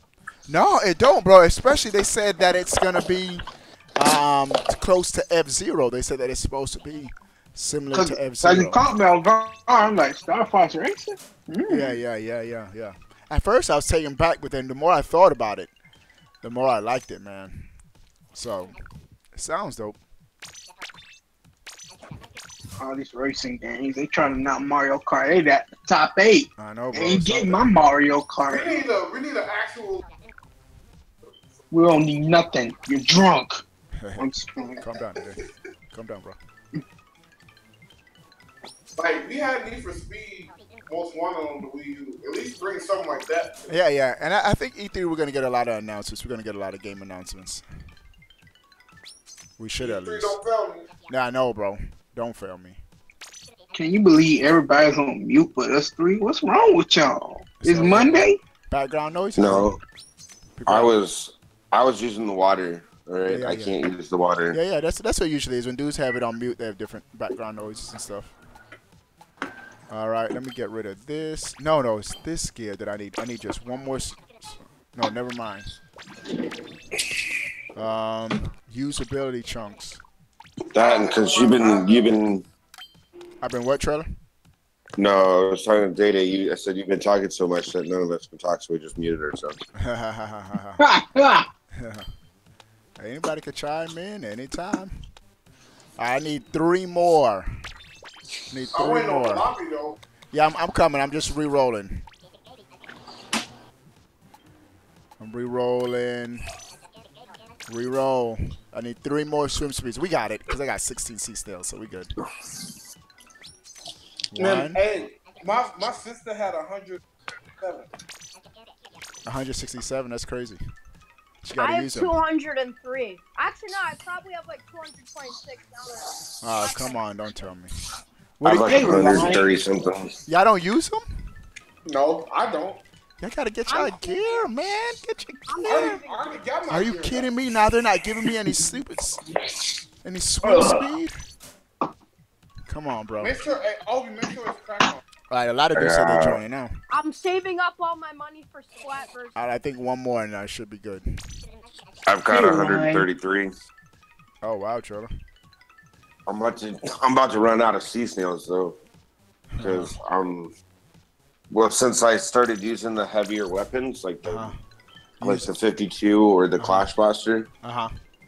No, it don't, bro. Especially they said that it's going to be close to F Zero. They said that it's supposed to be similar to F Zero. You caught me on guard. I'm like, Star Fox racing? Mm. Yeah. At first, I was taken back, but then the more I thought about it, the more I liked it, man. So, it sounds dope. All these racing games, they trying to knock Mario Kart 8 at the top 8. I know, bro. Ain't getting my Mario Kart 8. We need an actual... We don't need nothing. You're drunk. I'm just kidding. Calm down, dude. Calm down, bro. Like, we had Need for Speed Most Wanted on the Wii U. At least bring something like that. Yeah. And I think E3, we're going to get a lot of announcements. We're going to get a lot of game announcements. We should at least. Don't fail me. Nah, I know, bro. Don't fail me. Can you believe everybody's on mute but us three? What's wrong with y'all? It's Monday? Background noise? No. I was using the water. All right, I can't use the water. Yeah, that's what it usually is. When dudes have it on mute, they have different background noises and stuff. All right, let me get rid of this. No, it's this gear that I need. I need just one more. No, never mind. Usability chunks. That, because you've been. I've been what, Trailer? No, I was talking to Data. I said you've been talking so much that none of us can talk, so we just muted ourselves. Anybody could chime in anytime. I need 3 more. I need 3 more. Lobby, though. Yeah, I'm coming. I'm just re-rolling. I'm re-rolling. Re-roll. I need 3 more swim speeds. We got it, because I got 16 seats still, so we good. Man, hey, my sister had 107. 167, that's crazy. She gotta use them. 203. Actually, no, I probably have like 226. Oh, come on, don't tell me. I have like 130 something. Y'all don't use them? No, I don't. I gotta get your gear, man. Get your gear. Are you kidding me? Now they're not giving me any swim speed. Come on, bro. Make sure it's crack on. All right, a lot of dudes said they're joining now. I'm saving up all my money for Splatfest. All right, I think one more and I should be good. I've got 133. Oh wow, Trevor. I'm about to run out of sea snails though, because I'm. Well, since I started using the heavier weapons, like the 52 or the Clash Blaster,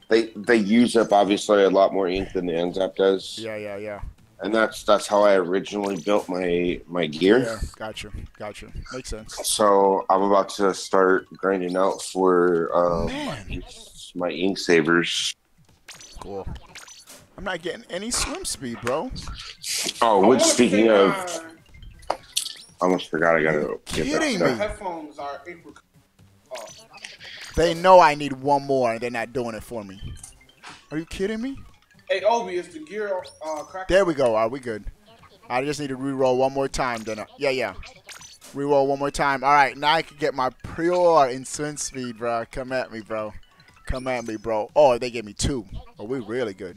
they use up obviously a lot more ink than the NZAP does. Yeah. And that's how I originally built my gear. Yeah, gotcha. Makes sense. So I'm about to start grinding out for my ink savers. Cool. I'm not getting any swim speed, bro. Oh, which speaking of. I almost forgot I gotta get that stuff. They know I need one more and they're not doing it for me. Are you kidding me? Hey, Obi, is the gear crack? There we go. Are we good? I just need to re-roll one more time. Then yeah. Re-roll one more time. All right, now I can get my pure in swim speed, bro. Come at me, bro. Oh, they gave me 2. Oh, we really good.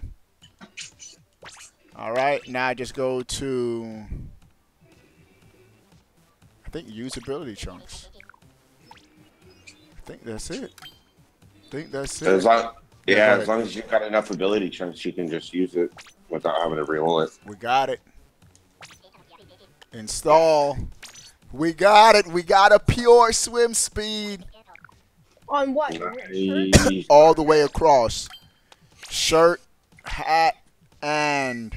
All right, now I just go to... I think usability chunks. I think that's it. As long as you've got enough ability chunks, you can just use it without having to re-roll it. We got it. Install. We got it. We got a pure swim speed. On what? Nice. All the way across. Shirt, hat, and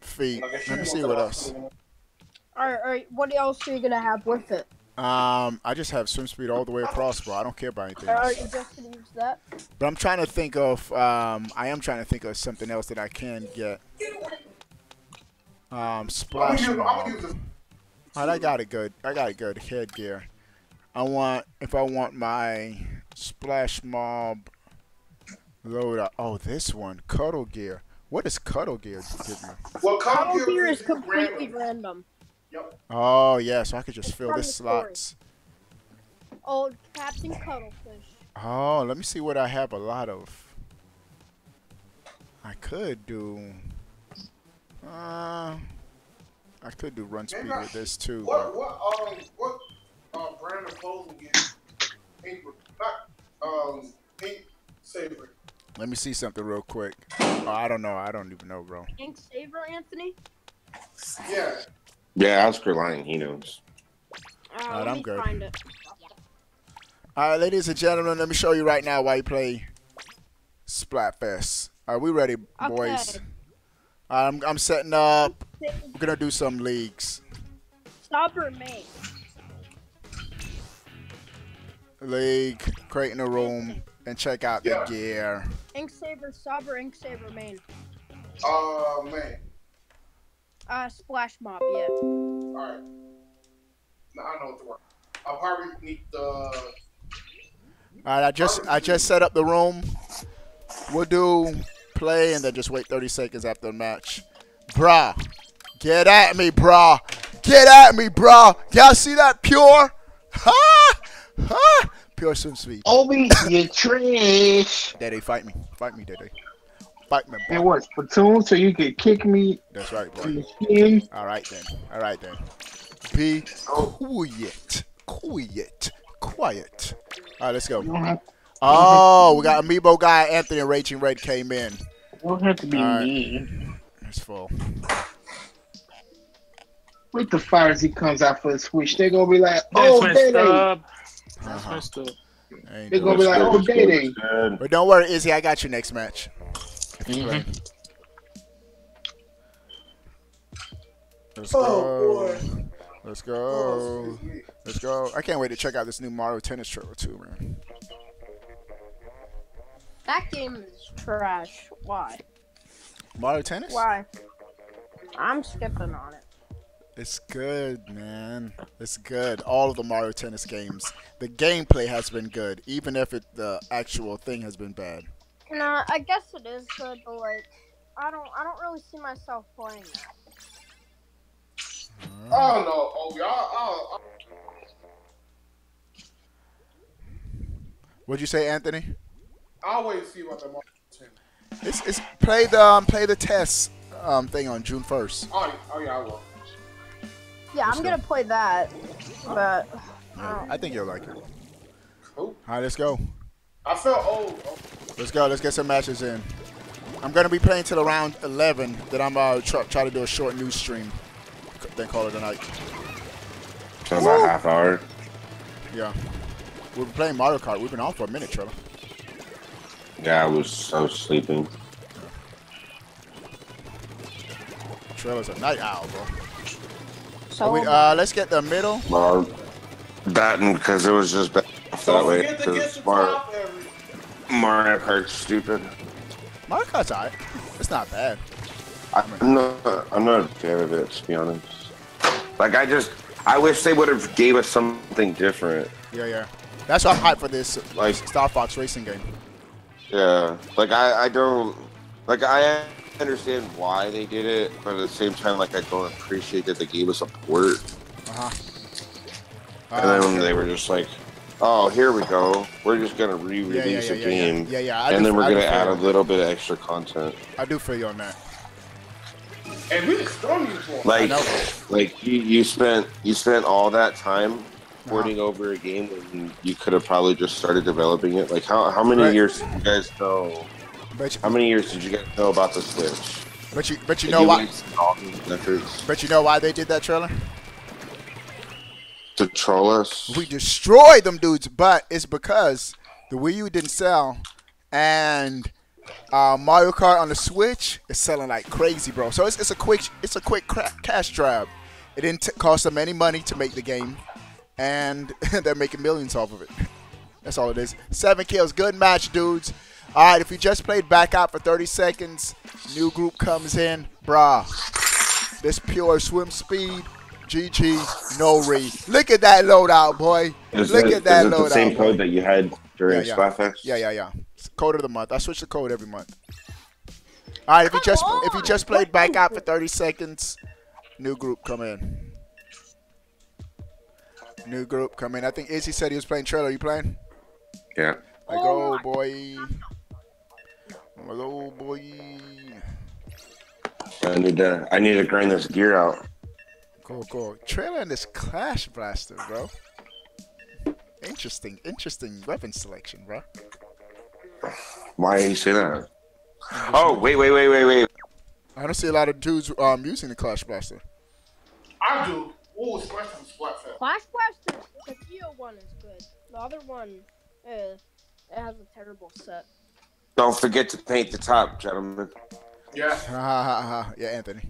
feet. Let me see what else. All right. What else are you gonna have with it? I just have swim speed all the way across, bro. I don't care about anything else. All right, you just gonna use that. But I'm trying to think of. I am trying to think of something else that I can get. Splash. All right, I got it good. Headgear. If I want my splash mob loader. Oh, this one, cuddle gear. What is cuddle gear? Cuddle gear is completely random. Yep. Oh, yeah, so I could just fill this slots. Oh, Captain Cuttlefish. Oh, let me see what I have a lot of. I could do... I could do run speed with this, too. What brand of clothing is paper? Not pink saber. Let me see something real quick. Oh, I don't know. I don't even know, bro. Pink saber, Anthony? Yeah. Yeah, I was lying. He knows. All right, I'm good. All right, ladies and gentlemen, let me show you right now why you play Splatfest. All right, we ready, boys? All right, I'm setting up. We're going to do some leagues. Stop or mate? League, creating a room, and check out the gear. Ink Saber, sub or Ink Saber main? Main. Splash Mob, yeah. Alright. Now I know what to work. I'll probably need the... Alright, I just set up the room. We'll do play and then just wait 30 seconds after the match. Bruh. Get at me, bruh. Get at me, bruh. Y'all see that pure? Ha! Ha! Pure swim speed. Obi, you trash. Daddy, fight me. Fight me, Daddy. Fight me, boy. It was Splatoon, so you could kick me. That's right, boy. All right, then. All right, then. Be quiet. Quiet. Quiet. All right, let's go. Oh, we got Amiibo guy Anthony and Raging Red came in. Don't have to be mean. It's full. With the fire as he comes out for the switch, they're going to be like, oh, Daddy. They're gonna be like, oh, dating. But don't worry, Izzy, I got you next match. Let's go. Let's go. Let's go. I can't wait to check out this new Mario Tennis trailer too, man. That game is trash. Why? Mario Tennis? Why? I'm skipping on it. It's good, man. It's good. All of the Mario Tennis games. The gameplay has been good, even if the actual thing has been bad. No, I guess it is good, but like, I don't really see myself playing that. I don't know. Oh, y'all. What'd you say, Anthony? I'll wait to see about the Mario Tennis. It's play the test thing on June 1st. Oh yeah, I will. Yeah, I'm going to play that, but... Yeah, I think you'll like it. Cool. All right, let's go. I felt old. Oh. Let's go. Let's get some matches in. I'm going to be playing till around 11, then I'm going to try to do a short news stream, then call it a night. So about half hour? Yeah. We've been playing Mario Kart. We've been on for a minute, Trevor. Yeah, I was sleeping. Trevor's a night owl, bro. So we, let's get the middle. Well, batting because it was just bad that way. Mario Kart's stupid. Mario Kart's alright. It's not bad. I'm not a fan of it, to be honest. Like I wish they would have gave us something different. Yeah. That's why I'm hyped for this like Star Fox racing game. Yeah, like I understand why they did it, but at the same time, like I don't appreciate that they gave us a port. And then when they were just like, "Oh, here we go. We're just gonna re-release a game, and then we're gonna add a little bit of extra content." I do feel you on that. And we just throw you for like you spent all that time porting over a game when you could have probably just started developing it. Like how many years did you guys know? How many years did you guys know about the Switch? But you know why? But you know why they did that trailer? To troll us. We destroyed them dudes, but it's because the Wii U didn't sell, and Mario Kart on the Switch is selling like crazy, bro. So it's a quick cash grab. It didn't cost them any money to make the game, and they're making millions off of it. That's all it is. 7 kills, good match, dudes. All right, if you just played, back out for 30 seconds. New group comes in. Bruh. This pure swim speed. GG. No re. Look at that loadout, boy. Look at that loadout. Is it the same code that you had during Splatfest? Yeah. It's code of the month. I switch the code every month. All right, if you just played, back out for 30 seconds. New group come in. New group coming. I think Izzy said he was playing Trail. Are you playing? Yeah. Like, oh boy. Oh boy. I need to grind this gear out. Cool, cool. Trail and this Clash Blaster, bro. Interesting weapon selection, bro. Why did you say that? Oh, wait. I don't see a lot of dudes using the Clash Blaster. I do. Ooh, Splatfest. Clash Blaster, the Geo one is good. The other one, it has a terrible set. Don't forget to paint the top, gentlemen. Yeah. Yeah, Anthony.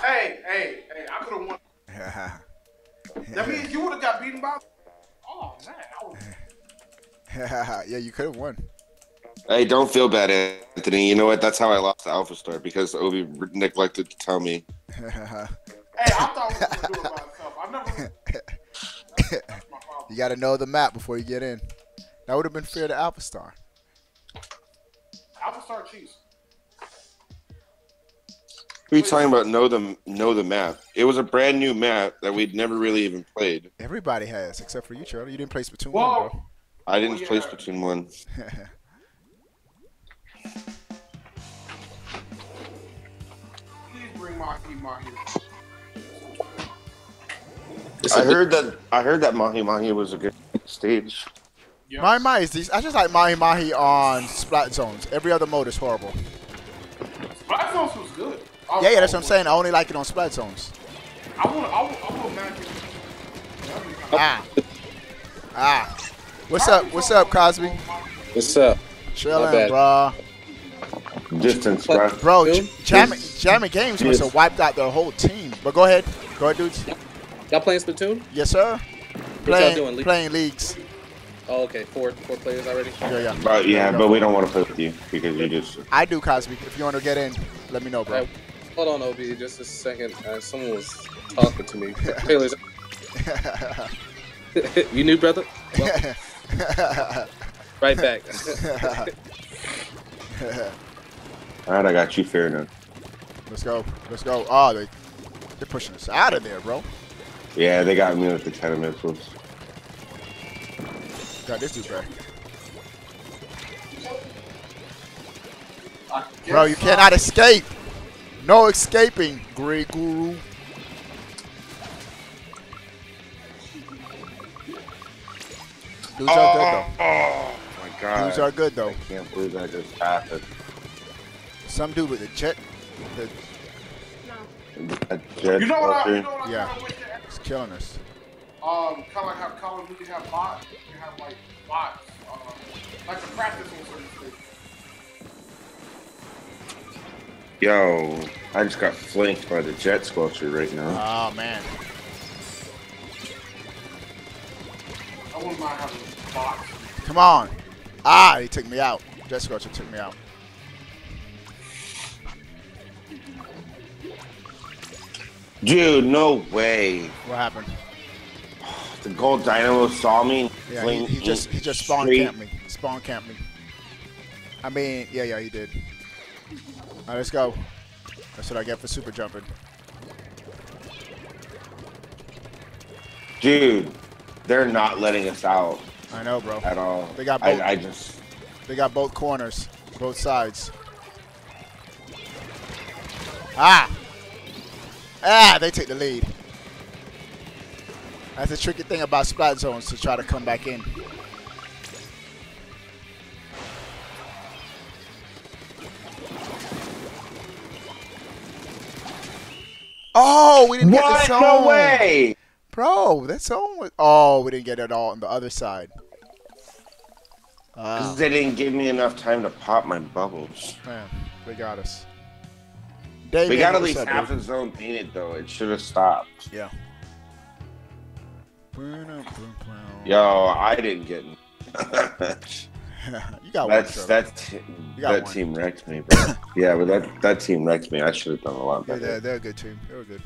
Hey, I could have won. That means you would have got beaten by... Oh, man. Yeah, you could have won. Hey, don't feel bad, Anthony. You know what? That's how I lost the Alpha Star, because Obi neglected to tell me. Hey, I thought we were going to do it by myself. I never... That's my problem. You got to know the map before you get in. That would have been fair to Alpha Star. Alpha Star cheese. What are you talking about? Know the map. It was a brand new map that we'd never really even played. Everybody has, except for you, Charlie. You didn't play Splatoon 1, bro. I didn't play Splatoon 1. Please bring Mahi Mahi. I heard that Mahi Mahi was a good stage. Yes. Mahi Mahi is these. I just like Mahi Mahi on Splat Zones. Every other mode is horrible. Splat Zones was good. Yeah, that's what I'm saying. I only like it on Splat Zones. I want magic. Ah. What's up, Cosby? What's up? Chillin', bro. Distance, bro. Bro, jamming games must have wiped out their whole team. But go ahead, dudes. Y'all playing Splatoon? Yes, sir. Playing leagues. Oh, okay. Four players already. Yeah. But we don't want to play with you because you just. I do, Cosby. If you want to get in, let me know, bro. Right. Hold on, Obi, just a second. Someone was talking to me. Taylor's. You new, brother? Well, right back. All right, I got you. Fair enough. Let's go. Oh, they're pushing us out of there, bro. Yeah, they got me with the 10 missiles. God, this dude, bro. Bro, you cannot escape. No escaping, Grey Guru. Dudes are good, though. Oh, my God. Dudes are good, though. I can't believe that just happened. Some dude with a jet. You know what? Yeah. It's killing us. Kind of like how Call of Duty have bots. You have, like, bots. Like the practice on certain things. Yo, I just got flanked by the jet squelcher right now. Oh, man. I wouldn't mind having a bot. Come on. Ah, he took me out. Jet squelcher took me out. Dude, no way. What happened? The gold dynamo saw me. Yeah, he just spawn camped me. I mean, yeah, he did. All right, let's go. That's what I get for super jumping. Dude, they're not letting us out. I know, bro. At all. They got both. They got both corners, both sides. Ah, they take the lead. That's the tricky thing about Splat Zones, to try to come back in. Oh, we didn't get the zone. No way. Bro, that zone was... Oh, we didn't get it all on the other side. They didn't give me enough time to pop my bubbles. Man, they got us. We got at least half the zone painted, though. It should have stopped. Yeah. Yo, I didn't get. You got one. That team wrecked me, bro. Yeah, but that team wrecked me. I should have done a lot better. Yeah, they're a good team. They were good.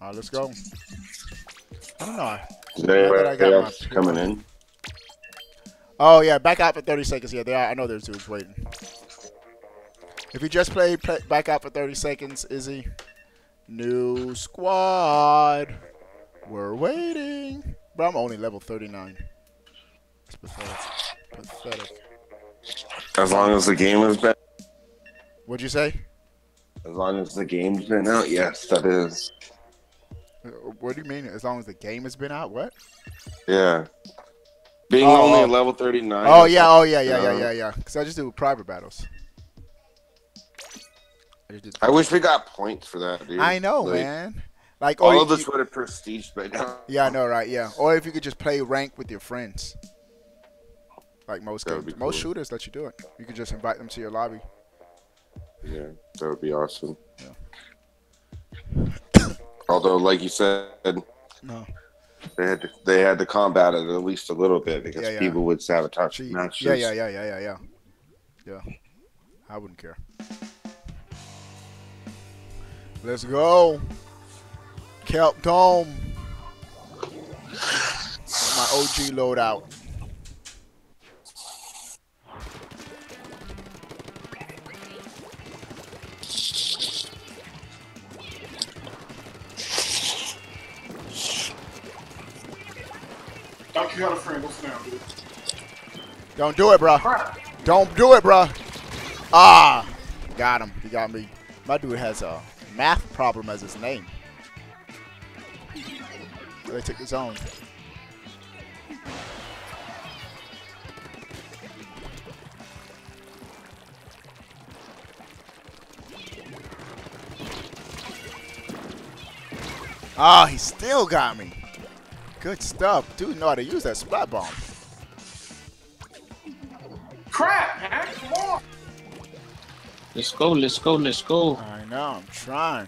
All right, let's go. I don't know. Anybody else coming in? Oh yeah, back out for 30 seconds. Yeah, they are. I know there's dudes waiting. If you just play back out for 30 seconds, Izzy, New squad. We're waiting. Bro, I'm only level 39. It's pathetic. Pathetic. As long as the game has been... What'd you say? As long as the game's been out, yes, that is. What do you mean, as long as the game has been out? What? Yeah. Being only at level 39. Oh, yeah, oh, yeah, yeah, yeah, yeah, yeah. Because I just do private battles. I wish we got points for that, dude. I know, like, man. Like, all of this would have prestige by now. Yeah, I know, right? Yeah. Or if you could just play rank with your friends. Like most games. Cool. Most shooters let you do it. You could just invite them to your lobby. Yeah, that would be awesome. Yeah. Although, like you said, no, they had to combat it at least a little bit because yeah, yeah. people would sabotage matches. Yeah, yeah, yeah, yeah, yeah, yeah. Yeah, I wouldn't care. Let's go. Kelp Dome. My OG loadout. You got a friend. What's down, dude? Don't do it, bro. Don't do it, bro. Ah, got him. He got me. My dude has a math problem as his name. They took his own. Ah, he still got me. Good stuff. Dude, know how to use that splat bomb. Crap, man. Come on. Let's go, let's go, let's go. I know, I'm trying.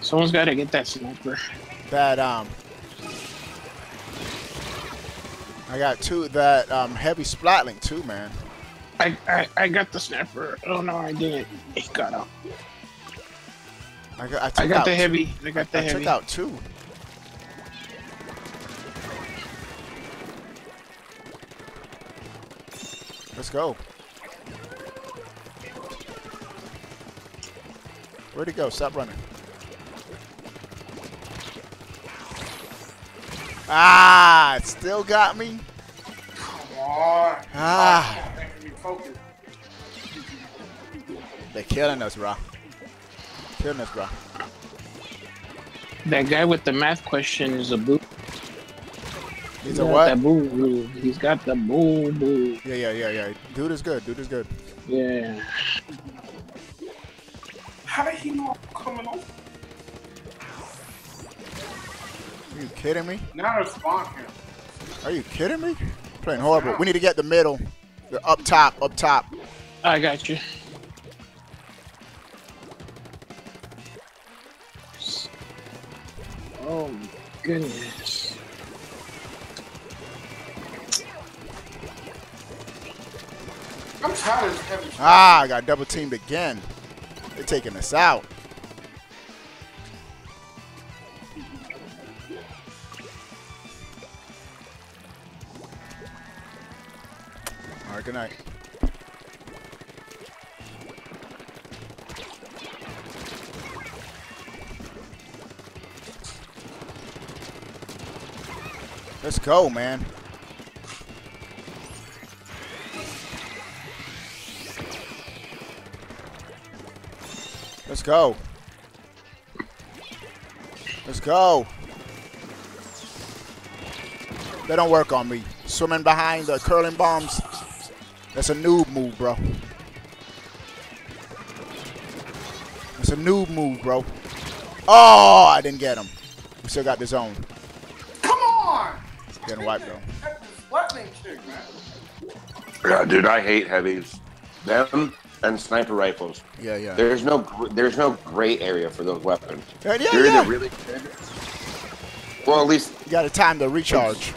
Someone's got to get that sniper. That, I got heavy splatling too, man. I got the sniper. Oh, no, I didn't. It got out. I got the heavy. I got the heavy. I took out two. Let's go. Where'd he go? Stop running. Ah, it still got me. Come on. Ah. They're killing us, bro. Goodness, bro. That guy with the math question is a boo. He's a what? Boo boo. He's got the boo boo. Yeah, yeah, yeah, yeah. Dude is good. Dude is good. Yeah. How did he know I'm coming over? Are you kidding me? Now respond here. Are you kidding me? I'm playing horrible. We need to get the middle. The up top. Up top. I got you. Oh my goodness. I'm tired of heavy. Ah, I got double teamed again. They're taking us out. All right, good night. Let's go, man. Let's go. Let's go. They don't work on me. Swimming behind the curling bombs. That's a noob move, bro. That's a noob move, bro. Oh, I didn't get him. We still got the zone. Getting wiped though. Yeah, dude, I hate heavies. Them and sniper rifles. Yeah, yeah. There's no gray area for those weapons. Yeah, yeah, you're either really good. Well, at least you got a time to recharge.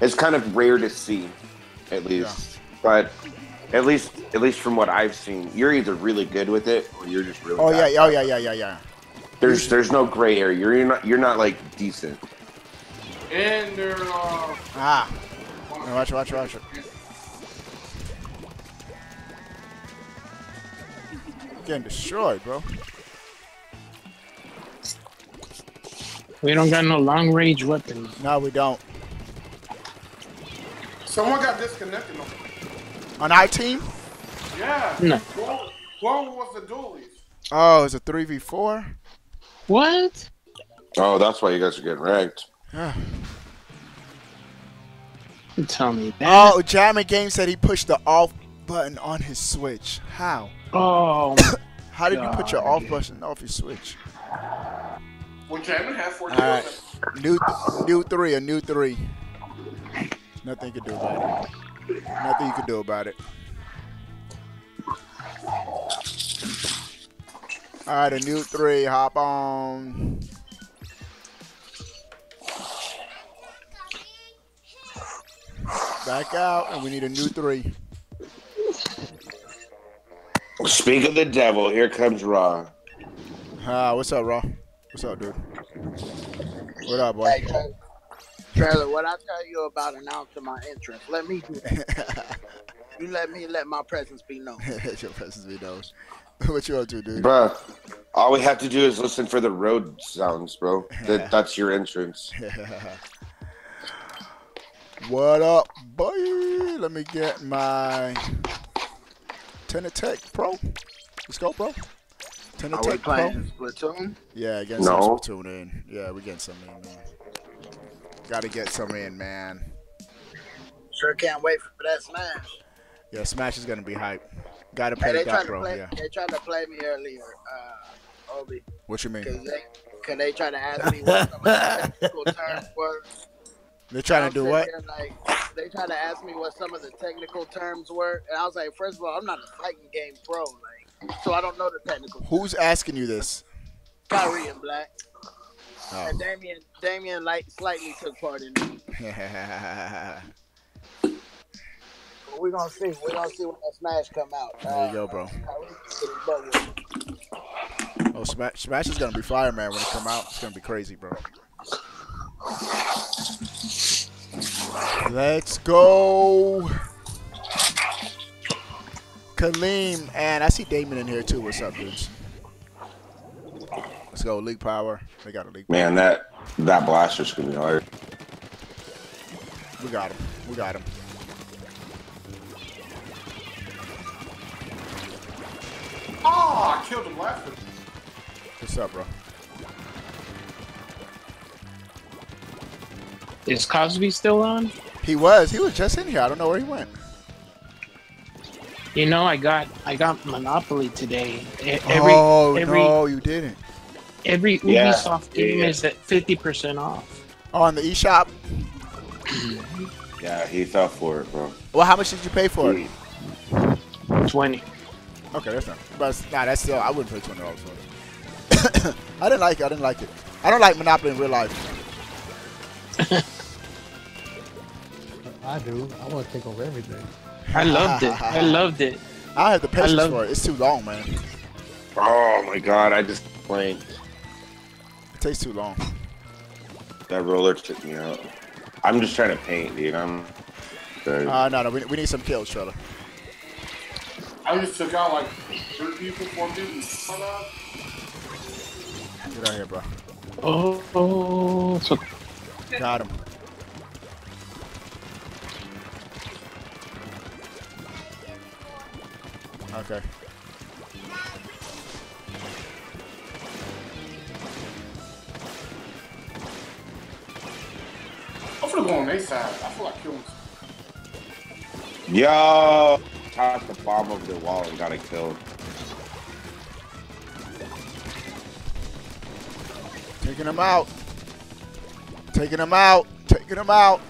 It's kind of rare to see, at least. Yeah. But at least from what I've seen, you're either really good with it or you're just really. Oh bad. Yeah, oh yeah, yeah, yeah, yeah. There's no gray area. You're not like decent. And they're watch it. getting destroyed, bro. We don't got no long range weapons. No, we don't. Someone got disconnected on our team? Yeah. No. Who was the duelies? Oh, it's a 3v4? What? Oh, that's why you guys are getting ranked. Yeah. Tell me that. Oh, Jammin Game said he pushed the off button on his Switch. How? Oh. How did God. You put your off button off your Switch? Well, Jammin had 14. All right. A new three. Nothing you can do about it. Nothing you can do about it. All right, a new three. Hop on. Back out, and we need a new three. Speak of the devil, here comes Raw. What's up, Raw? What's up, dude? What up, boy? Hey, Trailer, what I tell you about announcing my entrance, let me do that. You let me let my presence be known. Your presence be known. What you up to, dude? Bruh, all we have to do is listen for the road sounds, bro. That's your entrance. What up, boy? Let me get my Tenatech Pro. Let's go, bro. Tenatech Pro. Are we playing Splatoon? Yeah, getting some Splatoon in. Yeah, we're getting some in, man. Gotta get some in, man. Sure can't wait for that Smash. Yeah, Smash is gonna be hype. Gotta play that, bro. Yeah. They tried to play me earlier, Obi. What you mean? Cause they tried to ask me what some of the technical terms were. They're trying to do what? Like, they trying to ask me what some of the technical terms were, and I was like, first of all, I'm not a fighting game pro, like, so I don't know the technical terms. Who's asking you this? Kyrie and Black. Oh. And Damien like slightly took part in it. But we're gonna see. We're gonna see when that Smash come out. There you go, bro. Oh, Smash is gonna be fire, man. When it come out, it's gonna be crazy, bro. Let's go, Kaleem, and I see Damon in here too. What's up, dudes? Let's go, League Power. They got a League. Man, that blaster's gonna be hard. We got him. We got him. Oh, I killed the blaster. What's up, bro? Is Cosby still on? He was just in here. I don't know where he went. You know, I got Monopoly today. No, you didn't. Every Ubisoft game is at 50% off. Oh, on the eShop? Yeah, he fell for it, bro. Well, how much did you pay for it? $20. Okay, that's not. But nah, that's still. I wouldn't pay $20 for it. I didn't like it. I don't like Monopoly in real life. I do. I want to take over everything. I loved it. I loved it. I have the patience for it. It's too long, man. Oh my God! I just complained. It takes too long. That roller took me out. I'm just trying to paint, dude. No. We need some kills, Trevor. I just took out like 3 people, 4 people. Get out here, bro. Oh, got him. Okay. I'm gonna go on their side. I feel like killing. Yo! Tossed the bomb over the wall and got it killed. Taking him out. Taking him out. Taking him out.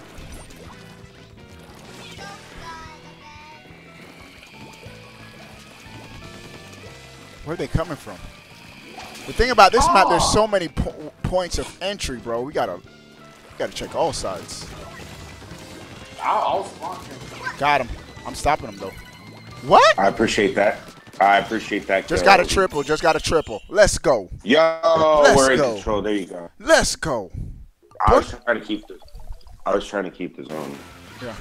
Where are they coming from? The thing about this map, there's so many points of entry, bro. We gotta check all sides. Got him. I'm stopping him though. What? I appreciate that. I appreciate that. Just got a triple. Just got a triple. Let's go. Yo, we're in control. There you go. Let's go. I was trying to keep this on. Yeah.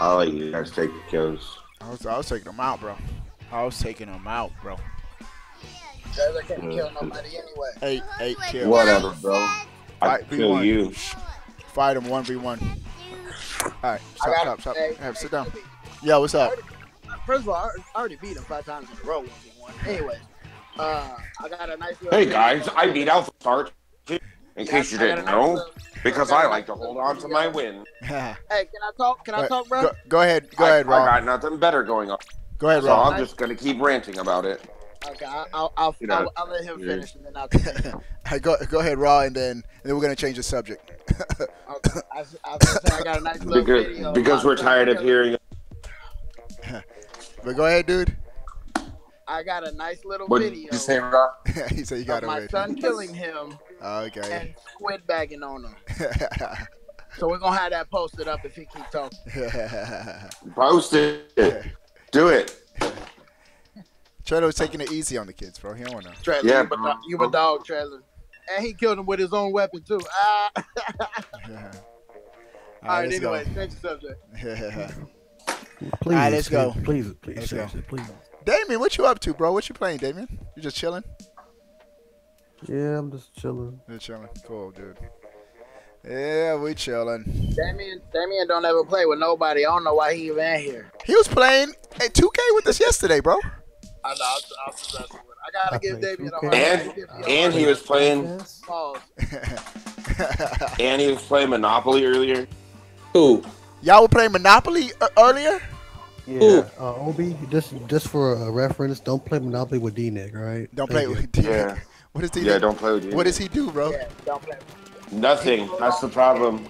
I'll let you guys take the kills. I was taking them out, bro. guys. I can't kill nobody anyway. Eight kills. Whatever, bro. I kill you. Fight him 1v1. Alright, stop. Hey, sit down. Yeah, what's up? First of all, I already beat him 5 times in a row 1v1. Anyway, I got a nice little... Hey, guys, I beat Alpha Star, in case you didn't know, because I like to hold on to my win. Hey, can I talk? Can I talk, bro? Go ahead, Ron. I got nothing better going on. Go ahead, Ron. So I'm just going to keep ranting about it. Okay, I'll let him finish and then I'll hey, go ahead, Raw, and then we're gonna change the subject. Okay, I got a nice little video because we're tired of hearing. But go ahead, dude. I got a nice little video. You say, Raw? He said you got of my son killing him. Okay. And squid bagging on him. So we're gonna have that posted up if he keeps talking. Post it. Do it. Trello's taking it easy on the kids, bro. He don't want to. Yeah, but you a dog, Trello. And he killed him with his own weapon, too. Yeah. All right, anyway, next subject. Yeah. Please, all right, let's go. Please. Damien, what you up to, bro? What you playing, Damien? You just chilling? Yeah, I'm just chilling. You're chilling? Cool, dude. Yeah, we chilling. Damien don't ever play with nobody. I don't know why he even in here. He was playing at 2K with us yesterday, bro. I know, I was with it. I gotta give Damien a hard time. And he was playing. And he was playing Monopoly earlier. Who? Y'all were playing Monopoly earlier? Yeah. Ooh. Obi, just for a reference, don't play Monopoly with D-Nick, right? Don't play with D-Nick. Yeah. What is D-Nick? Yeah, don't play with D-Nick. What does he do, bro? Yeah, don't play with D-Nick. Nothing. That's the problem.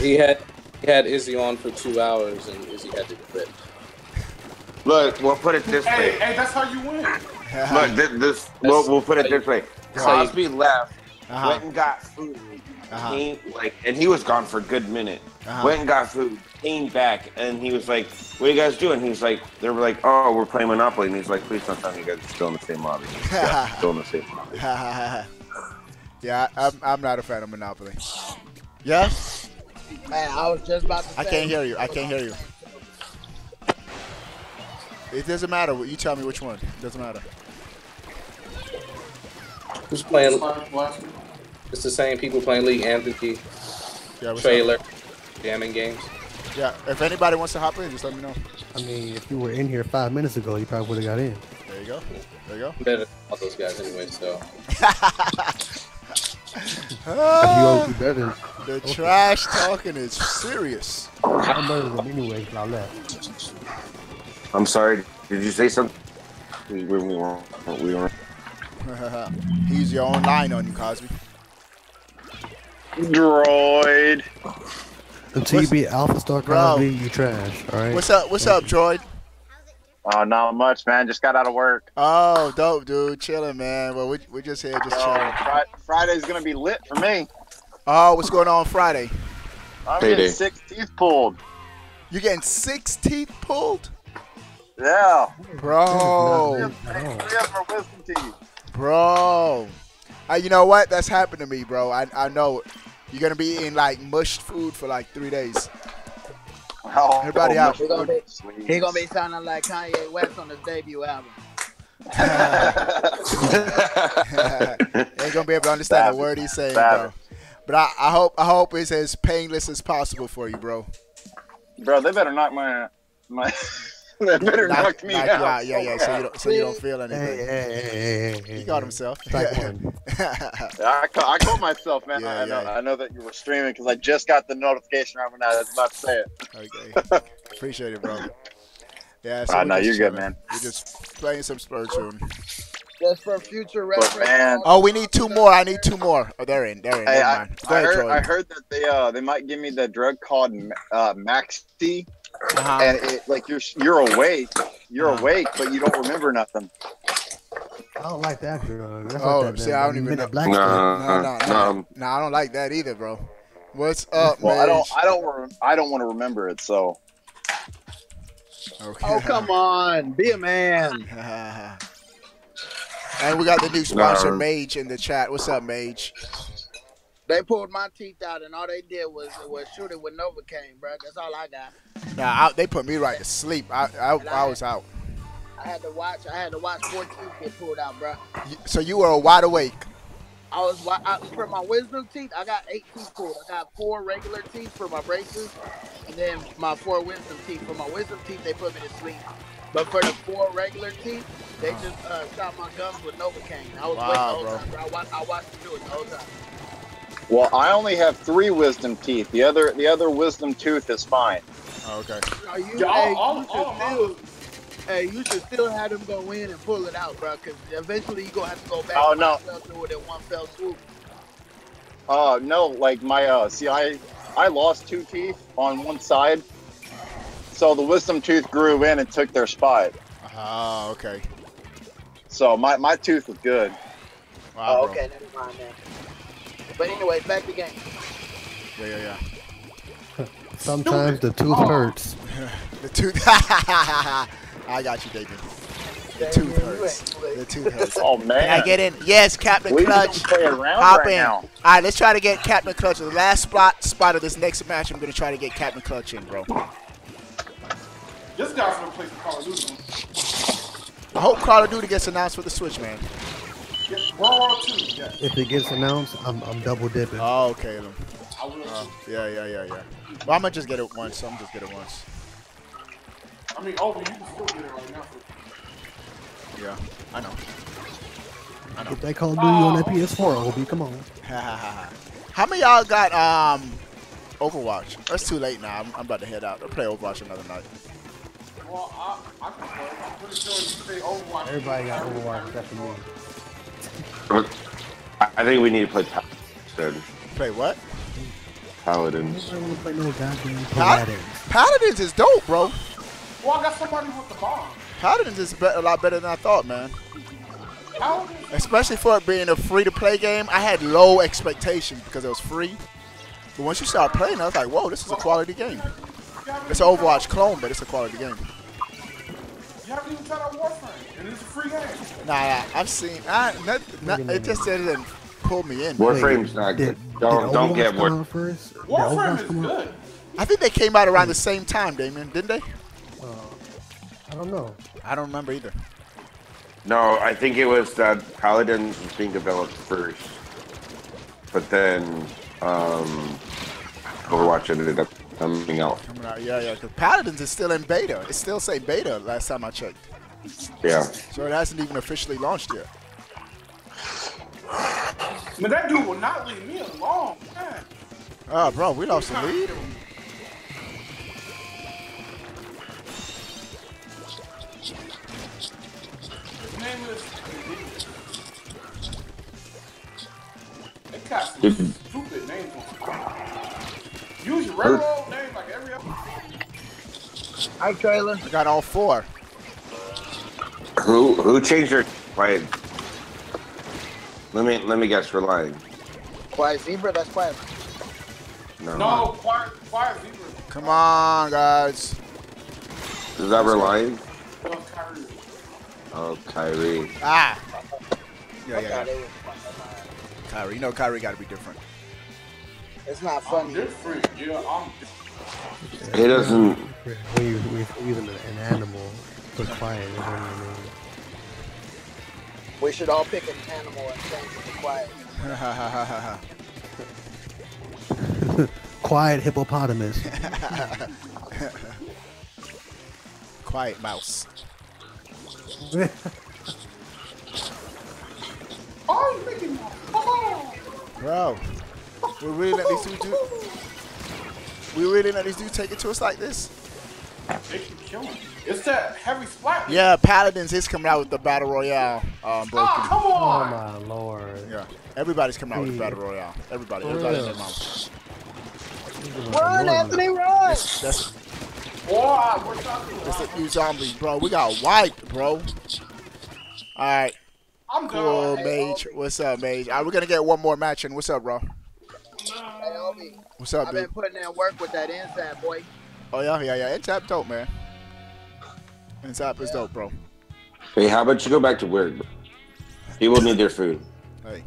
he had Izzy on for 2 hours, and Izzy had to quit. Look, we'll put it this way. Hey, that's how you win. Look, we'll put it this way. Cosby left, went and got food, came, and he was gone for a good minute. Went and got food, came back, and he was like, "What are you guys doing?" He's like, "They were like, oh, we're playing Monopoly," and he's like, "Please don't tell me you guys are still in the same lobby." Yeah, still in the same lobby. Yeah, I'm not a fan of Monopoly. Yeah. Man, I was just about to say. I can't hear you. I can't hear you. It doesn't matter. You tell me which one. It doesn't matter. Who's playing? It's the same people playing League, Anthony, Trailer, Jamming Games. Yeah, if anybody wants to hop in, just let me know. I mean, if you were in here 5 minutes ago, you probably would have got in. There you go. There you go. Better than all those guys anyway, so. The trash talking is serious. I murdered them anyway, I left. I'm sorry. Did you say something? We weren't. He's your own line on you, Cosby. Droid. Until you beat Alpha Star Cosby, you trash. All right. What's up? What's up, Droid? Oh, not much, man. Just got out of work. Oh, dope, dude. Chilling, man. Well, we just here, just chilling. Friday's gonna be lit for me. Oh, what's going on Friday? I'm getting 6 teeth pulled. You're getting 6 teeth pulled? Yeah, bro. Bro, you know what? That's happened to me, bro. I know it. You're gonna be eating like mushed food for like 3 days. Oh, everybody out. He's gonna be sounding like Kanye West on his debut album. Ain't gonna be able to understand a word he's saying, bro. But I hope it's as painless as possible for you, bro. Bro, they better knock my. That better knock me out. Yeah. So you don't feel anything. Hey. He got himself. I caught myself, man. I know that you were streaming because I just got the notification right when I was about to say it. Okay. Appreciate it, bro. Yeah. So no, you're good, man. We're just playing some Splatoon. Just for future reference. Man. Oh, we need 2 more. I need 2 more. Oh, they're in. Hey, I heard that they might give me the drug called Maxi. And it, like you're awake, but you don't remember nothing. I don't like that, bro. I don't even know. No, I don't like that either, bro. What's up, man? I don't want to remember it. So. Okay. Oh, come on, be a man. And we got the new sponsor, Mage, in the chat. What's up, Mage? They pulled my teeth out, and all they did was shoot it with Novocaine, bro. That's all I got. Nah, they put me right to sleep. I was out. I had to watch 14 get pulled out, bro. So you were wide awake. For my wisdom teeth, I got 8 teeth pulled. I got 4 regular teeth for my braces, and then my 4 wisdom teeth. For my wisdom teeth, they put me to sleep. But for the 4 regular teeth, they just shot my gums with Novocaine. I was waiting the whole time, bro. I watched them do it the whole time. Well, I only have 3 wisdom teeth. The other wisdom tooth is fine. Oh, okay. Hey, you should still have them go in and pull it out, bro, because eventually you're going to have to go back and do it in one fell swoop. No, like my, see, I lost 2 teeth on one side, so the wisdom tooth grew in and took their spot. Ah, okay. So my tooth was good. Wow, oh, okay, never mind, man. But anyway, back to game. Yeah. Sometimes the tooth hurts. The tooth. I got you, David. The tooth hurts. The tooth hurts. Oh, man. Can I get in? Yes, Captain Clutch. Hop in. All right, let's try to get Captain Clutch. The last spot of this next match, I'm going to try to get Captain Clutch in, bro. This guy's going to play Call of Duty. I hope Call of Duty gets announced for the Switch, man. If it gets announced, I'm double dipping. Oh, okay. Yeah. Well, I'm going to just get it once. I mean, Obi, you can still get it right now. Yeah, I know. Get that Call of Duty on that PS4, Obi. Come on. How many y'all got Overwatch? That's too late now. I'm about to head out. I'll play Overwatch another night. Well, I can play. I'm pretty sure you can play Overwatch. Everybody got Overwatch, except for me. I think we need to play Paladins instead. Play what? Paladins. I don't want to play no goddamn Paladins. Paladins is dope, bro. Well, I got somebody with the bomb. Paladins is a lot better than I thought, man. Especially for it being a free-to-play game. I had low expectations because it was free. But once you start playing, I was like, whoa, this is a quality game. It's an Overwatch clone, but it's a quality game. You haven't even tried out Warframe, and it's a free game. Nah, I've seen. It just didn't pull me in. Warframe's not good. Don't get Warframe. Warframe is good. I think they came out around the same time, Damien, didn't they? I don't know. I don't remember either. No, I think it was that Paladins was being developed first, but then Overwatch ended up coming out. Yeah. Because Paladins is still in beta. It still say beta last time I checked. Yeah. So it hasn't even officially launched yet. Man, that dude will not leave me alone, man. Oh, bro, we lost the lead. Stupid name for it. Use your regular name like every other. Hi, Taylor. I got all 4. Who changed your quiet? Let me guess. Relying. Quiet Zebra. That's Quiet. No. Quiet Zebra. Come on, guys. Is that Relying? No, Kyrie. Oh, Kyrie. Ah. Yeah. Kyrie, you know Kyrie got to be different. It's not funny. I'm different. He doesn't. We're using an animal for quiet. We should all pick an animal and change it to quiet. Quiet hippopotamus. Quiet mouse. Oh, you're making that. Bro, we really let these dudes take it to us like this? They can kill him. It's that heavy splat. Yeah, Paladins is coming out with the Battle Royale. Oh, come on! Oh, my Lord. Yeah, everybody's coming out with the Battle Royale. Everybody in their mouth. Run, Anthony, run! That's a few zombies, bro. We got wiped, bro. All right. I'm cool, Mage. What's up, Mage? All right, we're going to get one more match in. What's up, bro? Hey, Obi. What's up, I've been putting in work with that inside, boy. Oh, yeah. Inside dope, man. Inside is dope, bro. Hey, how about you go back to work, bro? People need their food. Hey.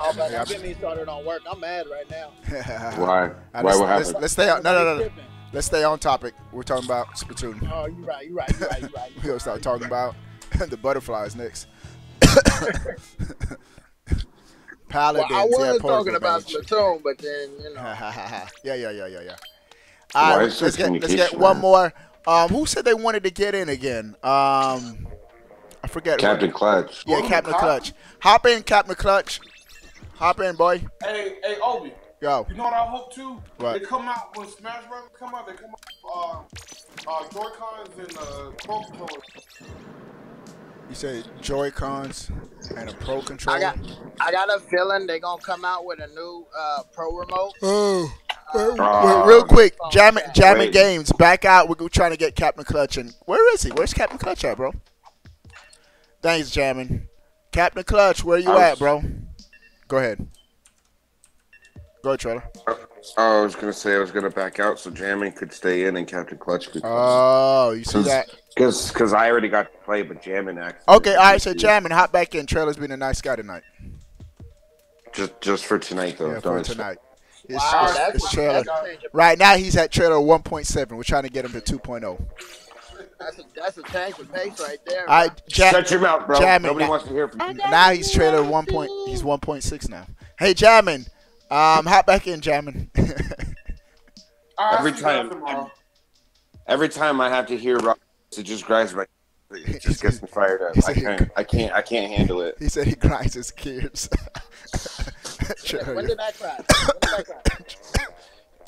Oh, but don't get me started on work. I'm mad right now. Why? Right, what happened? Let's stay out. No. Let's stay on topic. We're talking about Splatoon. Oh, you're right. We're going to start talking about the butterflies next. Paladins. Well, I was talking about Splatoon, but then, you know. Yeah. All right, let's get one more. Who said they wanted to get in again? I forget. Captain Clutch. Yeah, Captain Clutch. Hop in, Captain Clutch. Hop in, boy. Hey, Obi. Yo. You know what I hope too? What? They come out when Smash Bros. Come out. They come out Joy-Cons and Pro Controller. You said Joy-Cons and a Pro Controller. I got a feeling they're gonna come out with a new Pro Remote. Oh. Real quick, jamming games. Back out. We're trying to get Captain Clutch in. Where is he? Where's Captain Clutch at, bro? Thanks, jamming. Captain Clutch, where you at, bro? Go ahead. Go ahead, Trailer. I was gonna say I was gonna back out so jamming could stay in and Captain Clutch could. Oh, you see that? Because I already got to play, but jamming actually. Okay, all right. So jamming, hop back in. Trailer's been a nice guy tonight. Just for tonight though. Yeah, for tonight. It's Trailer. Right now he's at Trailer 1.7. We're trying to get him to 2.0. That's a tank with pace right there. I shut your mouth, bro. Jamming. Nobody wants to hear from you. Now he's Trailer 1. He's 1.6 now. Hey, jamming. Hop back in, jamming. every time I have to hear Rock, it just grinds my. It just gets me fired up. I can't handle it. He said he grinds his gears. When did I cry?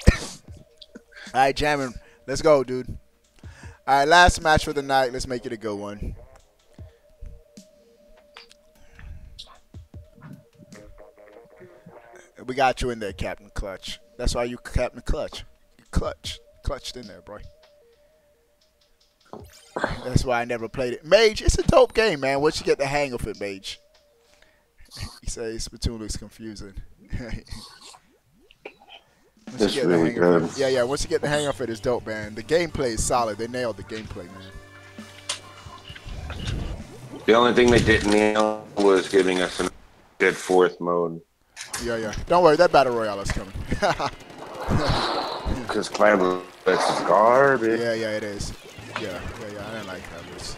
All right, jamming. Let's go, dude. All right, last match for the night. Let's make it a good one. We got you in there, Captain Clutch. That's why you Captain Clutch. You clutched in there, bro. That's why I never played it. Mage, it's a dope game, man. Once you get the hang of it, Mage. He says Splatoon looks confusing. That's really good. Yeah. Once you get the hang of it, it's dope, man. The gameplay is solid. They nailed the gameplay, man. The only thing they didn't nail was giving us a good fourth mode. Yeah. Don't worry, that Battle Royale is coming. Because Clamblitz is garbage. Yeah, it is. Yeah. I didn't like Clamblitz.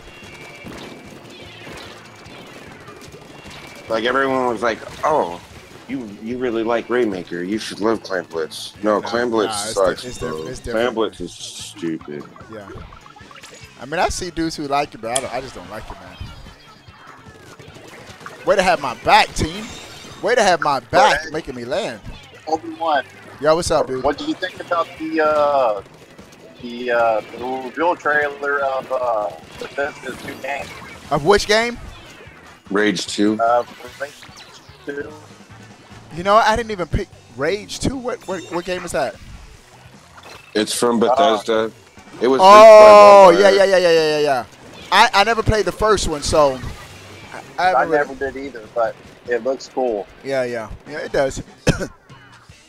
Like, everyone was like, oh, you really like Raymaker. You should love Clamblitz. No, Clamblitz sucks, it's different. Clamblitz is stupid. Yeah. I mean, I see dudes who like it, but I just don't like it, man. Way to have my back, team. Way to have my back, making me land. Obi-Wan. Yo, what's up, dude? What do you think about the reveal trailer of Bethesda's new game? Of which game? Rage 2. Rage 2. You know, I didn't even pick Rage 2. What game is that? It's from Bethesda. It was. Oh, yeah. I never played the first one, so. I never did either, but. It looks cool. Yeah, it does.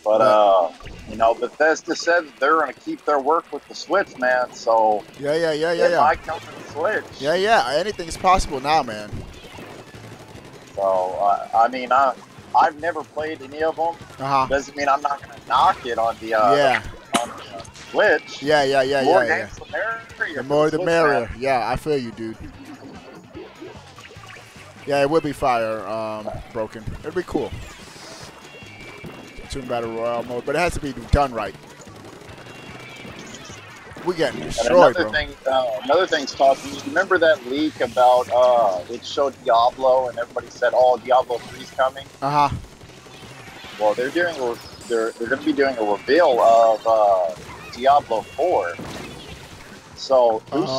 But you know, Bethesda said they're gonna keep their work with the Switch, man. So yeah. I come to the Switch. Yeah. Anything's possible now, man. So I mean, I've never played any of them. Doesn't mean I'm not gonna knock it on the Switch. Yeah. More games, the merrier. The more the merrier. Yeah, I feel you, dude. Yeah, it would be fire broken. It'd be cool. Tune Battle Royale mode, but it has to be done right. We getting destroyed, bro. Another thing's talking. You remember that leak about it showed Diablo, and everybody said, "Oh, Diablo 3's coming." Well, they're going to be doing a reveal of Diablo 4. So who's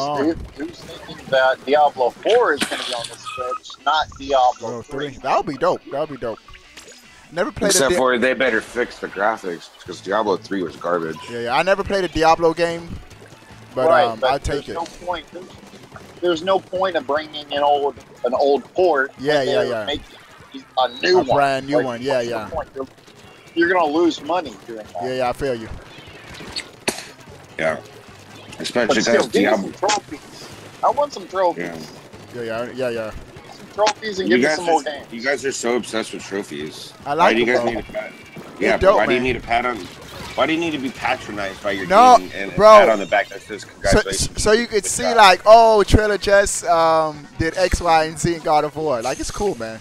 thinking that Diablo 4 is going to be on the Switch, not Diablo 3? That'll be dope. Never played. Except for they better fix the graphics because Diablo 3 was garbage. Yeah. I never played a Diablo game, but, but I take it. There's no point of bringing an old port. Yeah. Make a new one. Brand new one. Yeah. You're going to lose money doing that. Yeah. I feel you. Yeah. Especially because Diablo. I want some trophies. Yeah. Some trophies and give me some more games. You guys are so obsessed with trophies. I like it. Why do you guys need a pat? Yeah, but why do you need a pat on Why do you need to be patronized by your team and pat on the back that says congratulations? So you could see like, oh, Trailer just did X, Y, and Z in God of War. Like, it's cool, man.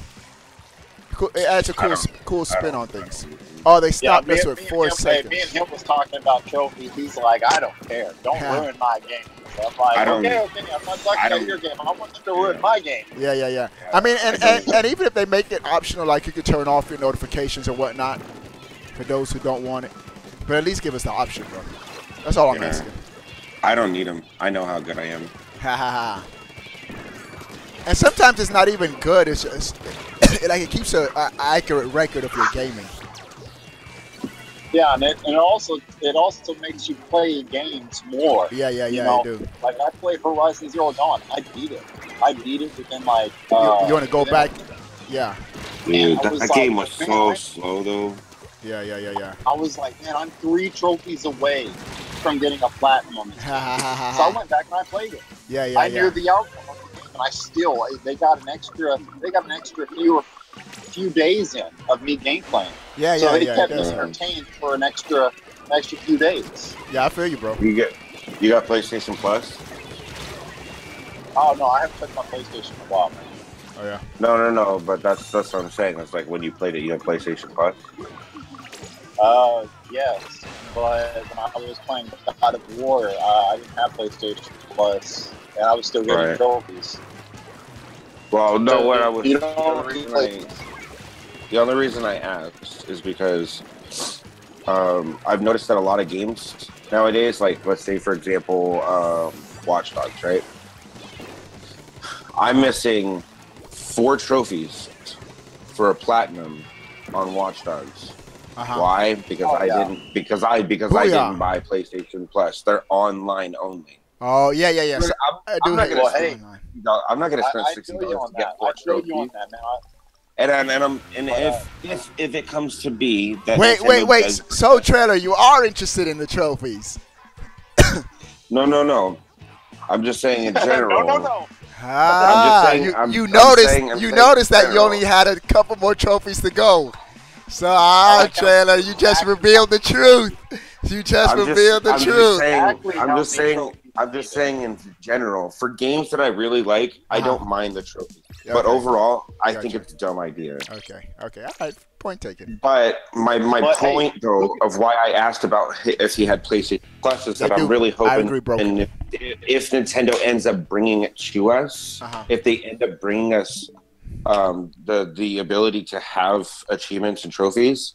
It adds a cool spin on things. Oh, they stopped us with 4 seconds. Me and him was talking about trophies. He's like, I don't care. Don't ruin my game. So I'm like, okay, I'm not talking about your game. I want them to ruin my game. Yeah. I mean, and even if they make it optional, like you could turn off your notifications and whatnot for those who don't want it. But at least give us the option, bro. That's all I'm asking. I don't need them. I know how good I am. And sometimes it's not even good. It's just like it keeps an accurate record of your gaming. Yeah, and it also makes you play games more. Yeah, you know? Like I played Horizon Zero Dawn. I beat it. Within like. You want to go back? Yeah. Dude, that game was so slow though. Yeah. I was like, man, I'm 3 trophies away from getting a platinum. So I went back and I played it. Yeah. I knew the outcome of the game, and I still they got an extra few days in of me game playing. So they kept us entertained for an extra few days. Yeah, I feel you, bro. You got PlayStation Plus? Oh no, I haven't played my PlayStation in a while, man. Oh yeah. No, but that's what I'm saying. That's like when you played it, you had PlayStation Plus. Yes, but when I was playing God of War, I didn't have PlayStation Plus, and I was still getting trophies. Well, no, so what I was the only reason I asked is because I've noticed that a lot of games nowadays, like let's say for example, Watch Dogs, right? I'm missing 4 trophies for a platinum on Watch Dogs. Why? Because I didn't buy PlayStation Plus. They're online only. Oh yeah. So I'm not gonna spend $60 to get 4 trophies. And if it comes to be that wait. So Trailer, you are interested in the trophies? No. I'm just saying in general. No. You noticed that you only had a couple more trophies to go. So, Trailer, you just revealed the truth. You just revealed the truth. I'm just saying in general, for games that I really like, I don't mind the trophy. But overall, I think it's a dumb idea. Okay. All right. Point taken. But my point, though, of why I asked about if he had PlayStation Plus is that I'm really hoping if Nintendo ends up bringing it to us, if they end up bringing us the ability to have achievements and trophies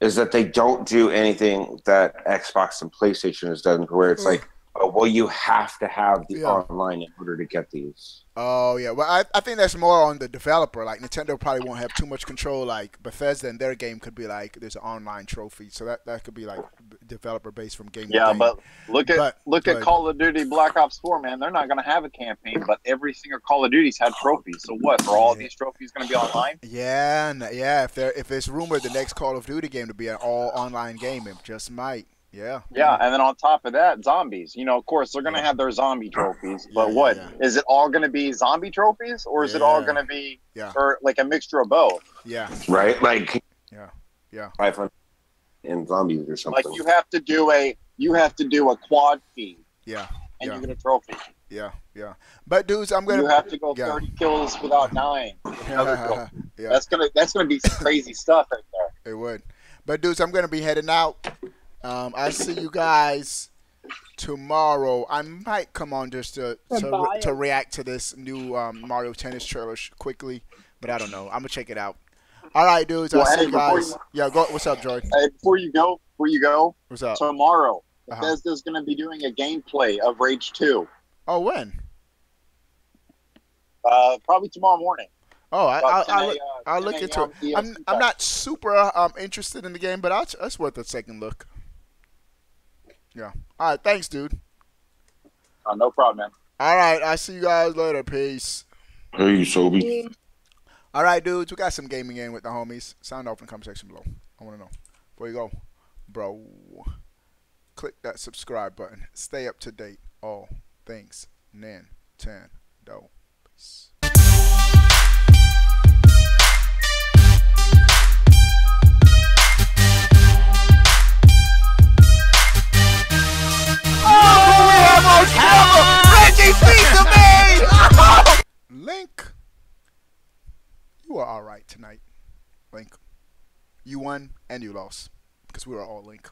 is that they don't do anything that Xbox and PlayStation has done where it's like, oh, well, you have to have the online in order to get these. Oh, yeah. Well, I think that's more on the developer. Like, Nintendo probably won't have too much control. Like, Bethesda and their game could be like, there's an online trophy. So that could be like developer based from game to game. Yeah, but look at Call of Duty Black Ops 4, man. They're not going to have a campaign, but every single Call of Duty's had trophies. So what? Are all these trophies going to be online? Yeah. If it's rumored the next Call of Duty game to be an all online game, it just might. Yeah, and then on top of that, zombies. You know, of course, they're going to have their zombie trophies, but is it all going to be zombie trophies, or is it all going to be, or like a mixture of both? Yeah. Right? Like, yeah. 500 and zombies or something. Like, you have to do a quad feed. Yeah. And you get a trophy. Yeah. But dudes, you have to go 30 kills without dying. That's gonna be crazy stuff right there. It would. But dudes, I'm gonna be heading out. I see you guys tomorrow. I might come on just to react to this new Mario Tennis trailer quickly, but I don't know. I'm gonna check it out. All right, dudes. Well, I'll see you guys. What's up, Joy? Hey, before you go, what's up? Tomorrow, Bethesda's gonna be doing a gameplay of Rage 2. Oh, when? Probably tomorrow morning. Oh, I'll look into it. I'm not super interested in the game, but that's worth a second look. Yeah. All right. Thanks, dude. No problem, man. All right. I'll see you guys later. Peace. Hey, Sobe. All right, dudes. We got some gaming in with the homies. Sound off in the comment section below. I want to know. Where you go, bro? Click that subscribe button. Stay up to date. All things Nintendo. Peace. were all right tonight, Link. You won and you lost because we were all Link.